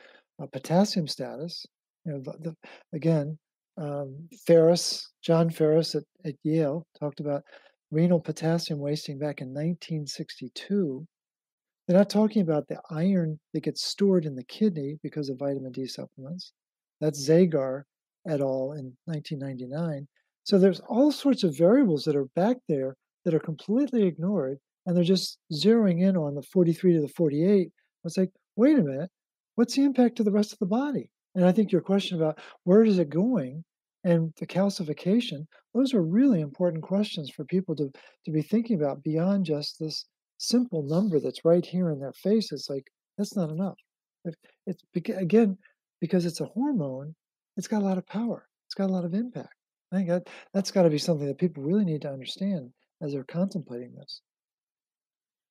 potassium status. You know, Ferris, John Ferris at Yale talked about renal potassium wasting back in 1962. They're not talking about the iron that gets stored in the kidney because of vitamin D supplements. That's Zagar et al. In 1999. So there's all sorts of variables that are back there that are completely ignored, and they're just zeroing in on the 43 to the 48. It's like, wait a minute, what's the impact to the rest of the body? And I think your question about where is it going and the calcification, those are really important questions for people to be thinking about beyond just this simple number that's right here in their face. It's like, that's not enough. It's again, because it's a hormone, it's got a lot of power. It's got a lot of impact. I think that's got to be something that people really need to understand as they're contemplating this.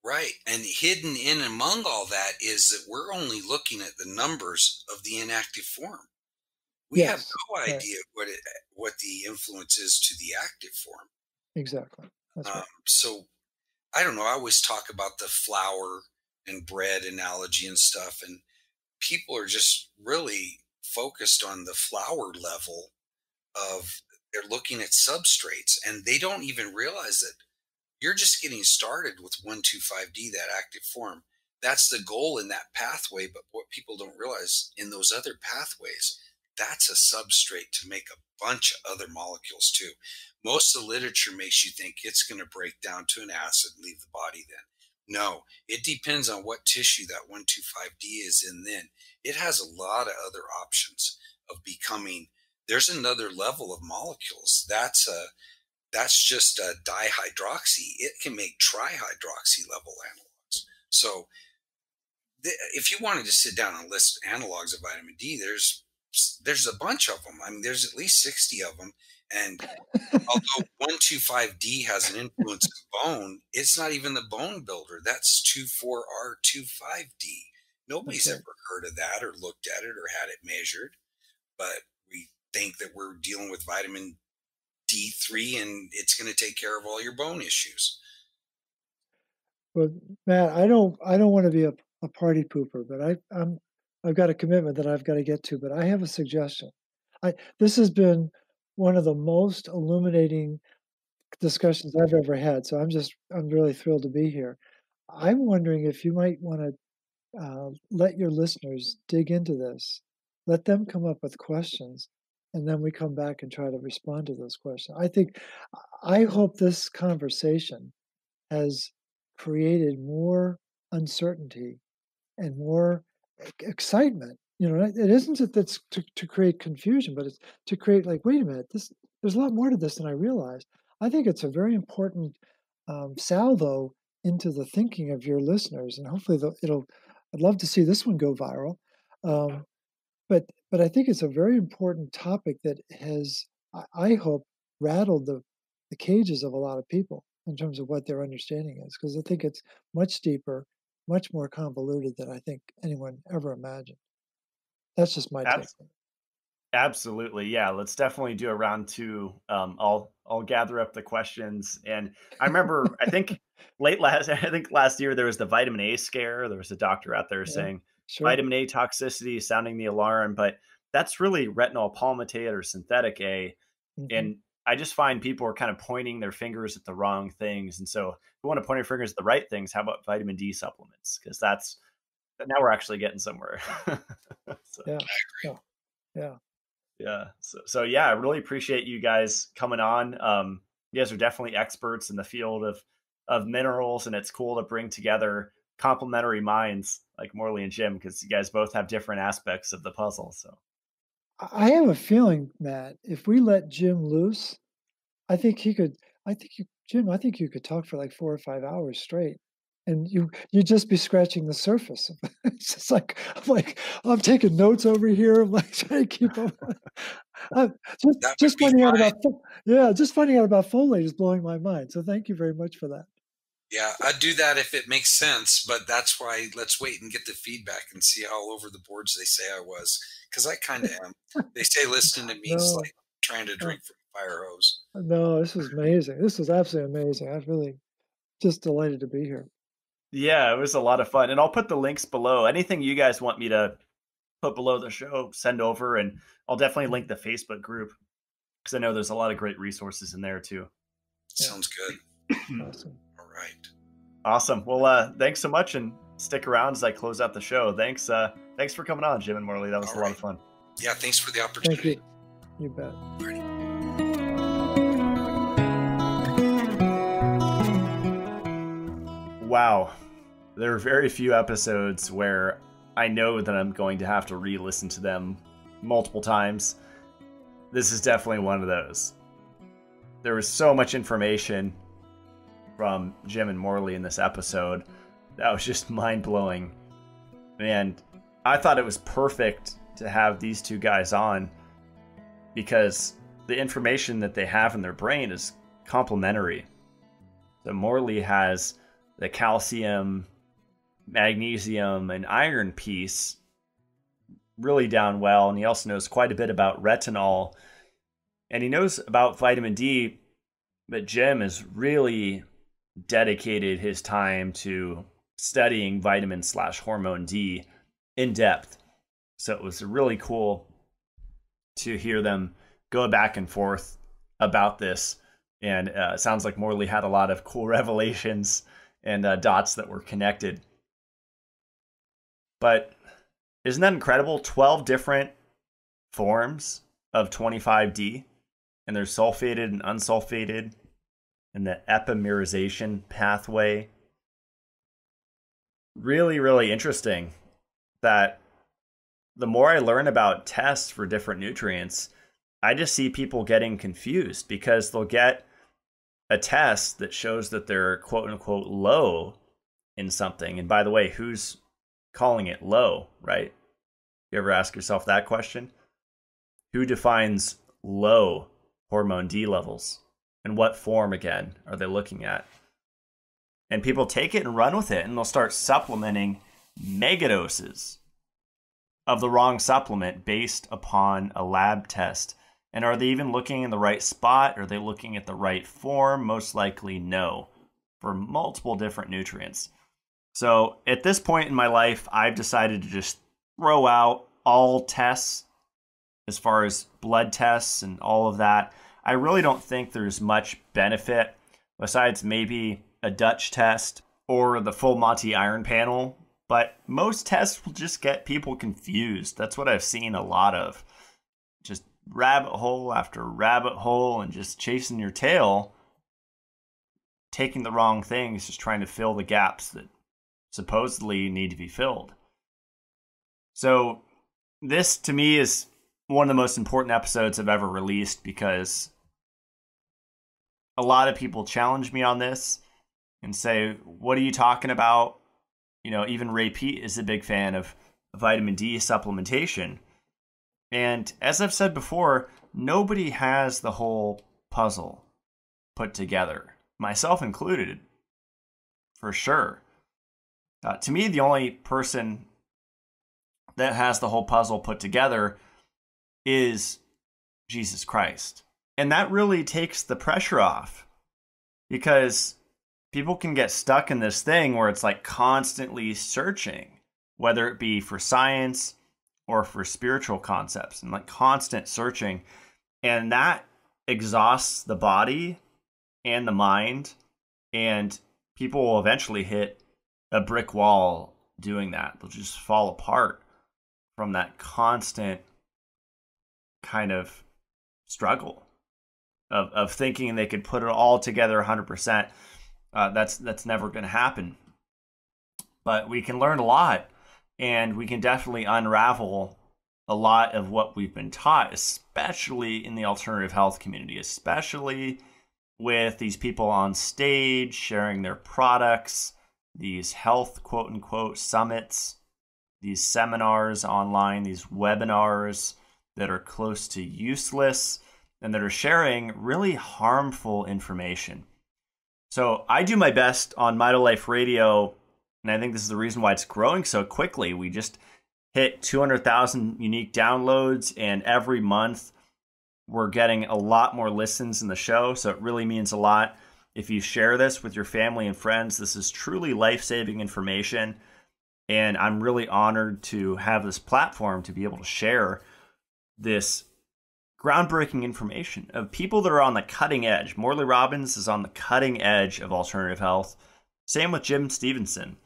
Right. And hidden in among all that is that we're only looking at the numbers of the inactive form. We have no idea what the influence is to the active form. Exactly. That's right. So I don't know. I always talk about the flour and bread analogy and stuff. And people are just really focused on the flour level of they're looking at substrates, and they don't even realize that you're just getting started with 1,25(D), that active form. That's the goal in that pathway, but what people don't realize in those other pathways, that's a substrate to make a bunch of other molecules too. Most of the literature makes you think it's going to break down to an acid and leave the body then. No, it depends on what tissue that 1,25(D) is in then. It has a lot of other options of becoming, there's another level of molecules. That's just a dihydroxy. It can make trihydroxy level analogs. So if you wanted to sit down and list analogs of vitamin D, there's a bunch of them. I mean, there's at least 60 of them. And although 1,25(D) has an influence on bone, it's not even the bone builder. That's 2,4-R 2,5(D). Nobody's ever heard of that or looked at it or had it measured. But we think that we're dealing with vitamin D3 and it's going to take care of all your bone issues. Well, Matt, I don't want to be a party pooper, but I've got a commitment that I've got to get to, but I have a suggestion. This has been one of the most illuminating discussions I've ever had. So I'm really thrilled to be here. I'm wondering if you might want to let your listeners dig into this, let them come up with questions, and then we come back and try to respond to those questions. I hope this conversation has created more uncertainty and more excitement. You know, it isn't that that's to create confusion, but it's to create like, wait a minute, there's a lot more to this than I realized. I think it's a very important salvo into the thinking of your listeners, and hopefully I'd love to see this one go viral. But I think it's a very important topic that has, I hope, rattled the cages of a lot of people in terms of what their understanding is, because I think it's much deeper, much more convoluted than I think anyone ever imagined. That's just my take. Absolutely. Yeah. Let's definitely do a round two. I'll gather up the questions. And I remember, I think last year there was the vitamin A scare. There was a doctor out there saying, sure, vitamin A toxicity is sounding the alarm, but that's really retinol palmitate or synthetic A. Mm-hmm. And I just find people are kind of pointing their fingers at the wrong things. And so if we want to point our fingers at the right things, how about vitamin D supplements? Because that's, now we're actually getting somewhere. So. Yeah. So, I really appreciate you guys coming on. You guys are definitely experts in the field of minerals, and it's cool to bring together complementary minds like Morley and Jim, because you guys both have different aspects of the puzzle. So I have a feeling, Matt, if we let Jim loose, I think you could talk for like 4 or 5 hours straight And you'd just be scratching the surface. It's just like, I'm taking notes over here. I'm like trying to keep up. Just finding out about folate is blowing my mind. So thank you very much for that. Yeah, I'd do that if it makes sense, but that's why let's wait and get the feedback and see how over the boards they say I was, because I kind of am. They say listening to me is like trying to drink from a fire hose. No, this is amazing. This is absolutely amazing. I'm really just delighted to be here. Yeah, it was a lot of fun. And I'll put the links below. Anything you guys want me to put below the show, send over, and I'll definitely link the Facebook group because I know there's a lot of great resources in there too. Sounds good. Awesome. All right. Awesome. Well, thanks so much, and stick around as I close out the show. Thanks. Thanks for coming on, Jim and Morley. That was a lot of fun. Yeah, thanks for the opportunity. Thank you. You bet. All right. Wow. There are very few episodes where I know that I'm going to have to re-listen to them multiple times. This is definitely one of those. There was so much information from Jim and Morley in this episode that was just mind-blowing. And I thought it was perfect to have these two guys on because the information that they have in their brain is complementary. So Morley has the calcium, magnesium, and iron piece really down well. And he also knows quite a bit about retinol. And he knows about vitamin D, but Jim has really dedicated his time to studying vitamin/hormone D in depth. So it was really cool to hear them go back and forth about this. And it sounds like Morley had a lot of cool revelations and dots that were connected. But isn't that incredible? 12 different forms of 25D, and they're sulfated and unsulfated, and the epimerization pathway. Really, really interesting that the more I learn about tests for different nutrients, I just see people getting confused because they'll get a test that shows that they're quote unquote low in something. And by the way, who's calling it low, right? You ever ask yourself that question? Who defines low hormone D levels? And what form again are they looking at? And people take it and run with it, and they'll start supplementing megadoses of the wrong supplement based upon a lab test. And are they even looking in the right spot? Are they looking at the right form? Most likely no, for multiple different nutrients. So at this point in my life, I've decided to just throw out all tests as far as blood tests and all of that. I really don't think there's much benefit besides maybe a Dutch test or the full Monty iron panel. But most tests will just get people confused. That's what I've seen a lot of. Just rabbit hole after rabbit hole and just chasing your tail, taking the wrong things, just trying to fill the gaps that supposedly need to be filled. So this to me is one of the most important episodes I've ever released because a lot of people challenge me on this and say, what are you talking about? You know, even Ray Pete is a big fan of vitamin D supplementation. And as I've said before, nobody has the whole puzzle put together, myself included, for sure. To me, the only person that has the whole puzzle put together is Jesus Christ. And that really takes the pressure off because people can get stuck in this thing where it's like constantly searching, whether it be for science or for spiritual concepts, and like constant searching. And that exhausts the body and the mind, and people will eventually hit a brick wall doing that. They'll just fall apart from that constant kind of struggle of thinking they could put it all together 100%. That's never going to happen. But we can learn a lot. And we can definitely unravel a lot of what we've been taught, especially in the alternative health community, especially with these people on stage sharing their products these health, quote unquote, summits, these seminars online, these webinars that are close to useless and that are sharing really harmful information. So I do my best on Mitolife Radio, and I think this is the reason why it's growing so quickly. We just hit 200,000 unique downloads, and every month we're getting a lot more listens in the show, so it really means a lot. If you share this with your family and friends, this is truly life-saving information, and I'm really honored to have this platform to be able to share this groundbreaking information of people that are on the cutting edge. Morley Robbins is on the cutting edge of alternative health. Same with Jim Stephenson.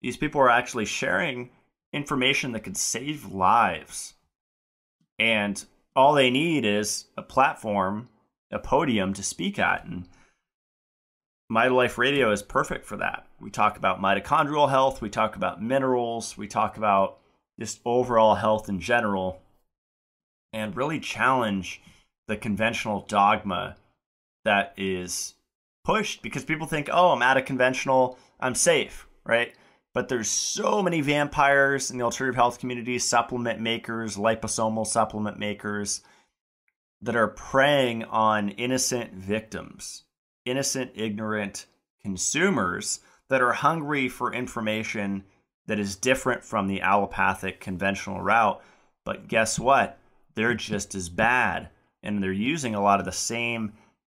These people are actually sharing information that could save lives, and all they need is a platform, a podium to speak at, and Mitolife Radio is perfect for that. We talk about mitochondrial health, we talk about minerals, we talk about just overall health in general, and really challenge the conventional dogma that is pushed, because people think, oh, I'm at a conventional, I'm safe, right? But there's so many vampires in the alternative health community, supplement makers, liposomal supplement makers, that are preying on innocent victims, innocent, ignorant consumers that are hungry for information that is different from the allopathic conventional route. But guess what? They're just as bad, and they're using a lot of the same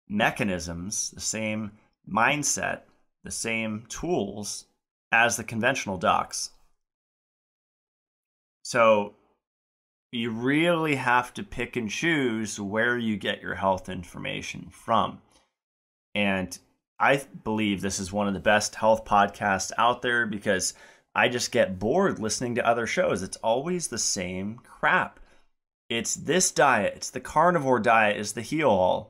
mechanisms, the same mindset, the same tools as the conventional docs. So you really have to pick and choose where you get your health information from. And I believe this is one of the best health podcasts out there, because I just get bored listening to other shows. It's always the same crap. It's this diet, it's the carnivore diet is the heal-all,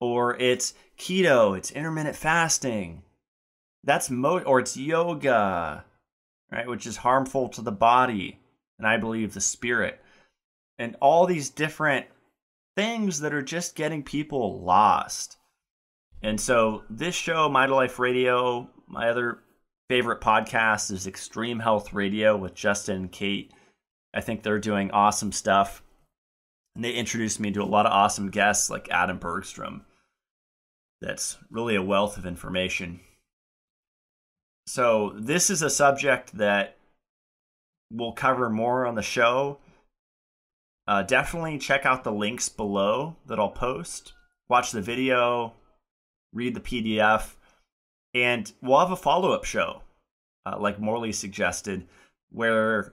or it's keto, it's intermittent fasting, that's or it's yoga, right, which is harmful to the body, and I believe the spirit, and all these different things that are just getting people lost. And so this show, Mitolife Radio, my other favorite podcast is Extreme Health Radio with Justin and Kate. I think they're doing awesome stuff, and they introduced me to a lot of awesome guests like Adam Bergstrom. That's really a wealth of information. So this is a subject that we'll cover more on the show. Definitely check out the links below that I'll post. Watch the video, read the PDF, and we'll have a follow-up show, like Morley suggested, where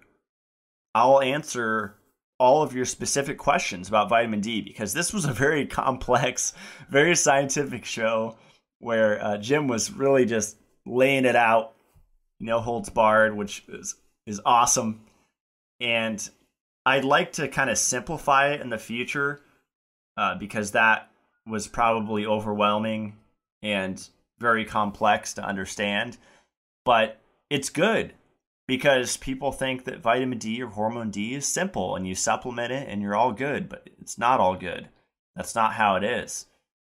I'll answer all of your specific questions about vitamin D, because this was a very complex, very scientific show where Jim was really just laying it out, no holds barred, which is awesome. And I'd like to kind of simplify it in the future, because that was probably overwhelming and very complex to understand. But it's good, because people think that vitamin D or hormone D is simple and you supplement it and you're all good, but it's not all good. That's not how it is.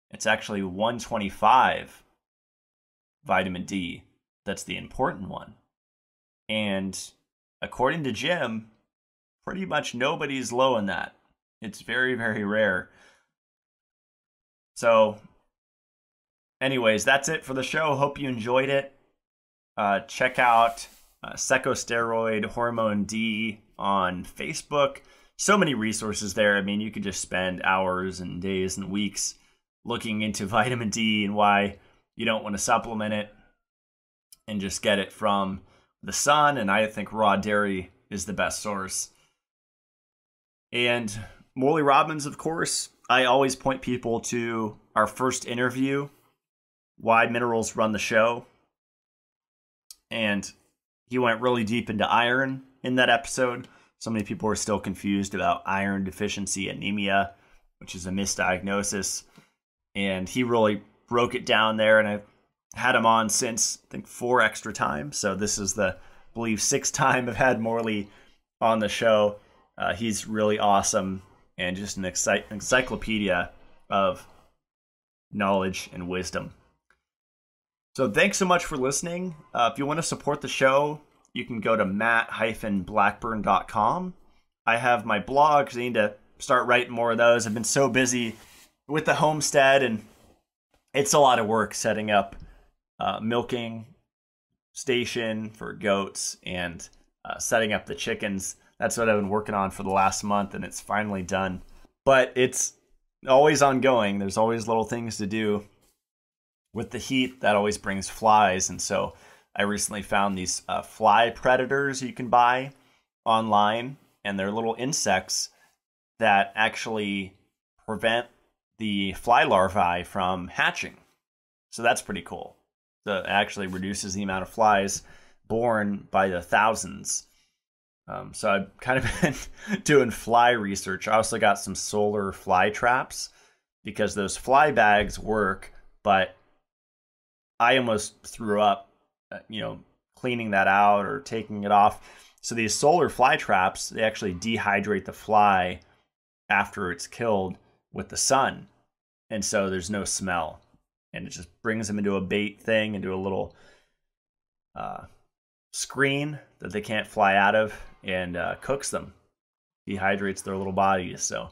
It's actually 125 vitamin D that's the important one. And according to Jim, pretty much nobody's low in that. It's very, very rare. So anyways, that's it for the show. Hope you enjoyed it. Check out Secosteroid Hormone D on Facebook. So many resources there. I mean, you could just spend hours and days and weeks looking into vitamin D and why you don't want to supplement it, and just get it from the sun. And I think raw dairy is the best source. And Morley Robbins, of course, I always point people to our first interview, Why Minerals Run the Show. And he went really deep into iron in that episode. So many people are still confused about iron deficiency anemia, which is a misdiagnosis. And he really broke it down there. And I've had him on since, I think, 4 extra times. So this is the, I believe, 6th time I've had Morley on the show. He's really awesome, and just an encyclopedia of knowledge and wisdom. So thanks so much for listening. If you want to support the show, you can go to matt-blackburn.com. I have my blog because I need to start writing more of those. I've been so busy with the homestead, and it's a lot of work setting up milking station for goats and setting up the chickens. That's what I've been working on for the last month, and it's finally done. But it's always ongoing. There's always little things to do. With the heat, that always brings flies. And so I recently found these fly predators you can buy online, and they're little insects that actually prevent the fly larvae from hatching. So that's pretty cool. That actually reduces the amount of flies born by the thousands. So I've kind of been doing fly research. I also got some solar fly traps because those fly bags work, but I almost threw up, you know, cleaning that out or taking it off. So these solar fly traps, they actually dehydrate the fly after it's killed with the sun. And so there's no smell. And it just brings them into a bait thing, into a little screen that they can't fly out of, and cooks them. Dehydrates their little bodies. So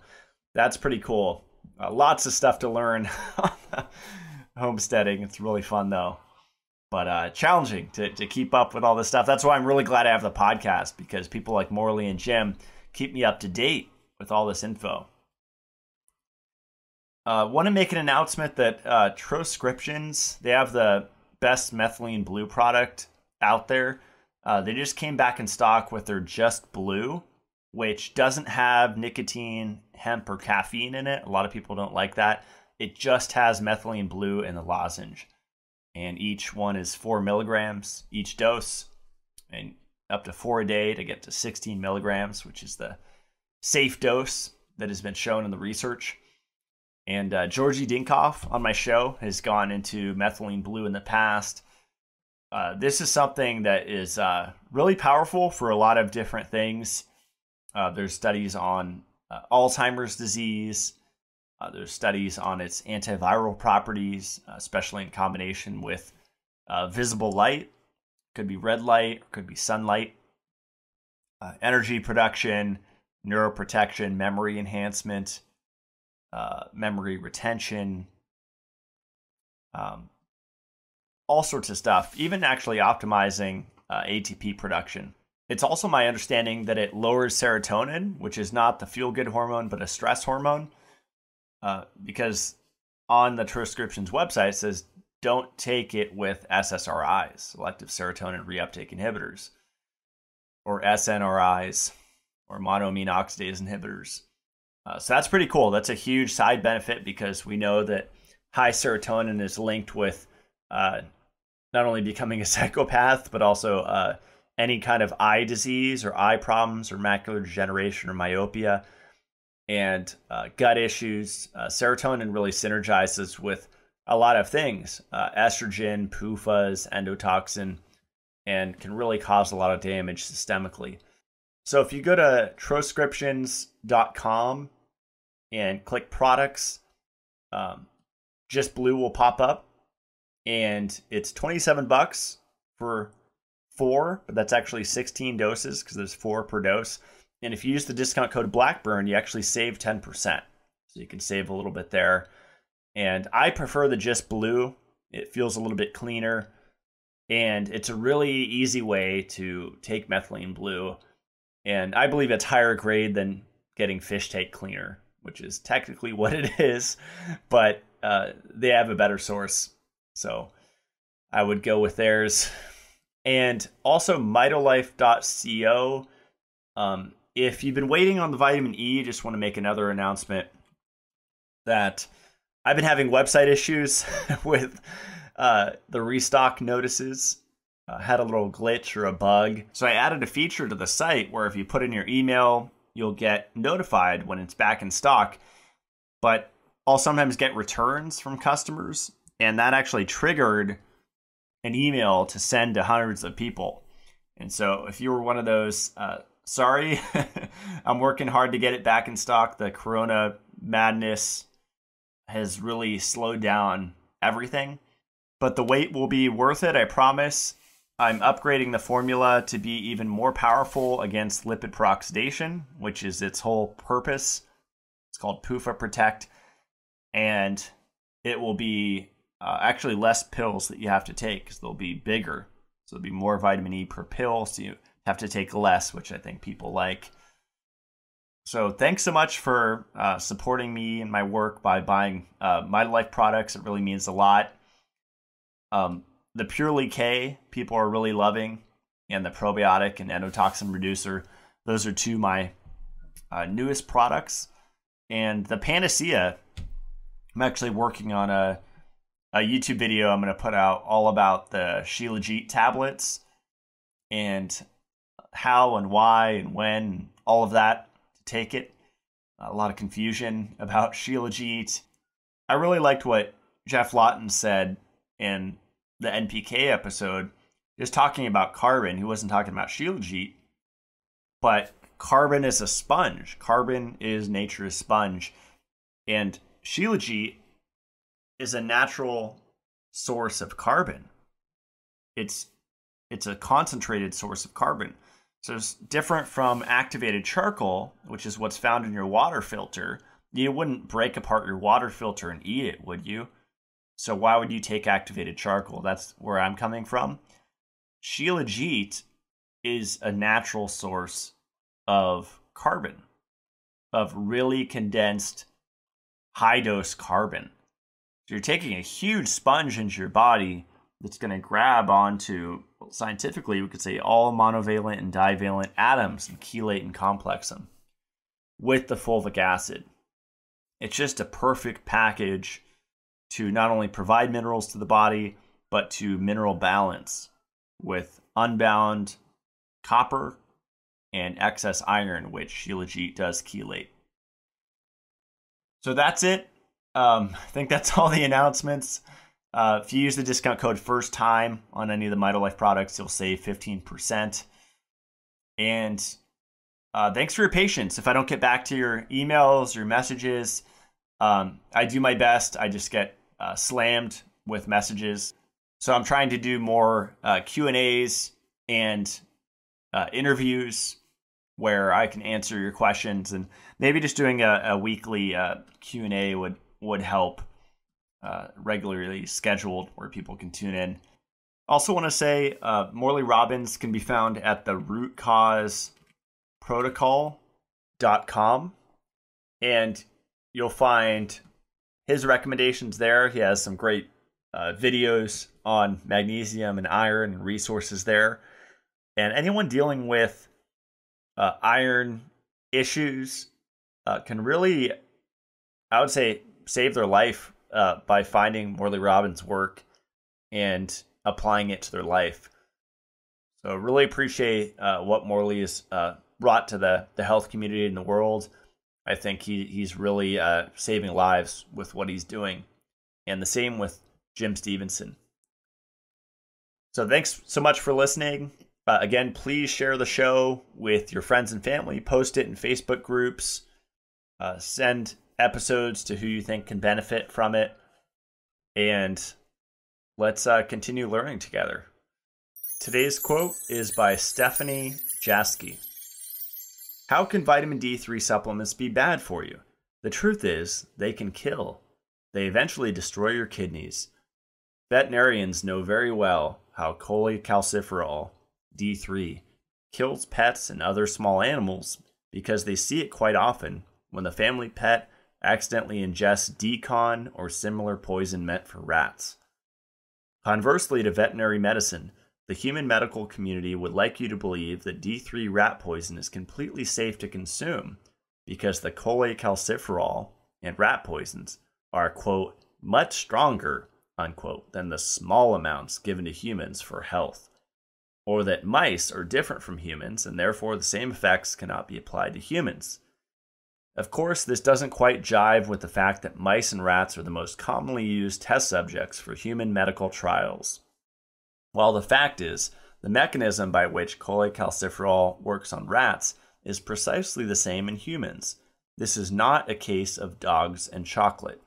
that's pretty cool. Lots of stuff to learn on homesteading. It's really fun, though. But challenging to keep up with all this stuff. That's why I'm really glad I have the podcast, because people like Morley and Jim keep me up to date with all this info. I want to make an announcement that Troscriptions, they have the best methylene blue product out there. They just came back in stock with their Just Blue, which doesn't have nicotine, hemp, or caffeine in it. A lot of people don't like that. It just has methylene blue in the lozenge. And each one is 4 milligrams each dose, and up to 4 a day to get to 16 milligrams, which is the safe dose that has been shown in the research. And Georgie Dinkoff on my show has gone into methylene blue in the past. This is something that is really powerful for a lot of different things. There's studies on Alzheimer's disease. There's studies on its antiviral properties, especially in combination with visible light. Could be red light, could be sunlight. Energy production, neuroprotection, memory enhancement, memory retention, all sorts of stuff, even actually optimizing ATP production. It's also my understanding that it lowers serotonin, which is not the feel-good hormone, but a stress hormone. Because on the Troscriptions website, it says, don't take it with SSRIs, selective serotonin reuptake inhibitors, or SNRIs, or monoamine oxidase inhibitors. So that's pretty cool. That's a huge side benefit, because we know that high serotonin is linked with not only becoming a psychopath, but also any kind of eye disease or eye problems or macular degeneration or myopia. And gut issues. Serotonin really synergizes with a lot of things, estrogen, PUFAs, endotoxin, and can really cause a lot of damage systemically. So if you go to troscriptions.com and click products, Just Blue will pop up, and it's 27 bucks for 4, but that's actually 16 doses because there's 4 per dose. And if you use the discount code Blackburn, you actually save 10%. So you can save a little bit there. And I prefer the Just Blue. It feels a little bit cleaner. And it's a really easy way to take methylene blue. And I believe it's higher grade than getting fish tank cleaner, which is technically what it is. But they have a better source. So I would go with theirs. And also mitolife.co. If you've been waiting on the vitamin E, just want to make another announcement that I've been having website issues with the restock notices. Had a little glitch or a bug. So I added a feature to the site where if you put in your email, you'll get notified when it's back in stock. But I'll sometimes get returns from customers, and that actually triggered an email to send to hundreds of people. And so if you were one of those... sorry, I'm working hard to get it back in stock. The corona madness has really slowed down everything. but the wait will be worth it, I promise. I'm upgrading the formula to be even more powerful against lipid peroxidation, which is its whole purpose. It's called PUFA Protect, and it will be actually less pills that you have to take because they'll be bigger. So there'll be more vitamin E per pill, so you have to take less, which I think people like. So thanks so much for supporting me and my work by buying MyLife products. It really means a lot. The Purely K people are really loving, and the probiotic and endotoxin reducer. Those are two of my newest products. And the Panacea, I'm actually working on a YouTube video I'm going to put out all about the Shilajit tablets and how and why and when, and all of that to take it. A lot of confusion about Shilajit. I really liked what Jeff Lawton said in the NPK episode, just talking about carbon. He wasn't talking about Shilajit, but carbon is a sponge. Carbon is nature's sponge. And Shilajit is a natural source of carbon. It's a concentrated source of carbon. So it's different from activated charcoal, which is what's found in your water filter. You wouldn't break apart your water filter and eat it, would you? So why would you take activated charcoal? That's where I'm coming from. Shilajit is a natural source of carbon, of really condensed high-dose carbon. So you're taking a huge sponge into your body that's going to grab onto, well, scientifically, we could say all monovalent and divalent atoms and chelate and complex them with the fulvic acid. It's just a perfect package to not only provide minerals to the body, but to mineral balance with unbound copper and excess iron, which Shilajit does chelate. So that's it. I think that's all the announcements. If you use the discount code first time on any of the Mitolife products, you'll save 15%. And thanks for your patience. If I don't get back to your emails, your messages, I do my best. I just get slammed with messages. So I'm trying to do more Q&As and interviews where I can answer your questions. And maybe just doing a weekly Q&A would help, regularly scheduled where people can tune in. Also want to say Morley Robbins can be found at the rootcauseprotocol.com, and you'll find his recommendations there. He has some great videos on magnesium and iron and resources there. And anyone dealing with iron issues can really, I would say, save their life by finding Morley Robbins' work and applying it to their life. So really appreciate what Morley has brought to the health community in the world. I think he's really saving lives with what he's doing. And the same with Jim Stephenson. So thanks so much for listening. Again, please share the show with your friends and family. Post it in Facebook groups. Send episodes to who you think can benefit from it, and let's continue learning together. Today's quote is by Stephanie Jasky. How can vitamin D3 supplements be bad for you? The truth is, they can kill. They eventually destroy your kidneys. Veterinarians know very well how cholecalciferol, D3, kills pets and other small animals because they see it quite often when the family pet accidentally ingests decon or similar poison meant for rats. Conversely to veterinary medicine, the human medical community would like you to believe that D3 rat poison is completely safe to consume because the cholecalciferol and rat poisons are, quote, much stronger, unquote, than the small amounts given to humans for health, or that mice are different from humans and therefore the same effects cannot be applied to humans. Of course, this doesn't quite jive with the fact that mice and rats are the most commonly used test subjects for human medical trials. While the fact is, the mechanism by which cholecalciferol works on rats is precisely the same in humans. This is not a case of dogs and chocolate.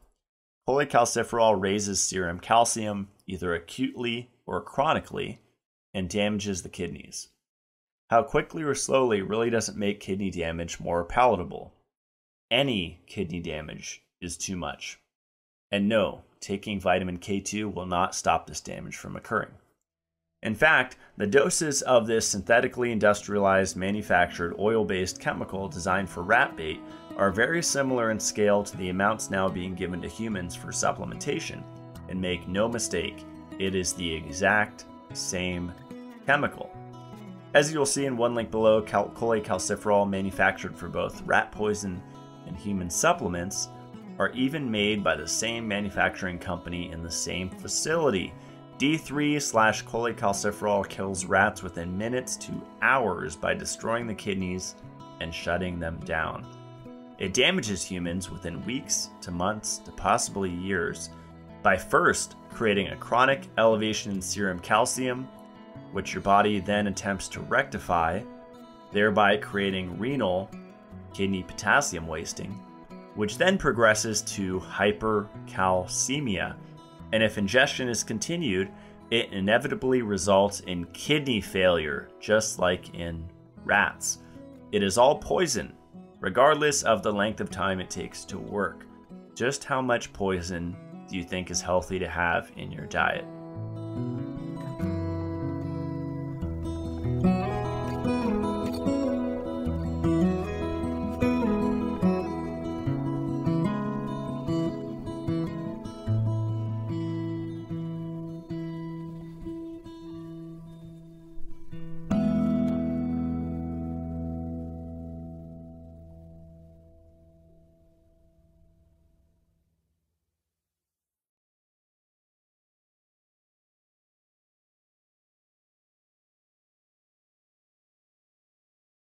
Cholecalciferol raises serum calcium either acutely or chronically and damages the kidneys. How quickly or slowly really doesn't make kidney damage more palatable. Any kidney damage is too much. And no, taking vitamin K2 will not stop this damage from occurring. In fact, the doses of this synthetically industrialized manufactured oil-based chemical designed for rat bait are very similar in scale to the amounts now being given to humans for supplementation, and make no mistake, it is the exact same chemical. As you'll see in one link below, cholecalciferol, manufactured for both rat poison and human supplements, are even made by the same manufacturing company in the same facility. D3/cholecalciferol kills rats within minutes to hours by destroying the kidneys and shutting them down. It damages humans within weeks to months to possibly years by first creating a chronic elevation in serum calcium, which your body then attempts to rectify, thereby creating renal kidney potassium wasting, which then progresses to hypercalcemia. And if ingestion is continued, it inevitably results in kidney failure, just like in rats. It is all poison, regardless of the length of time it takes to work. Just how much poison do you think is healthy to have in your diet?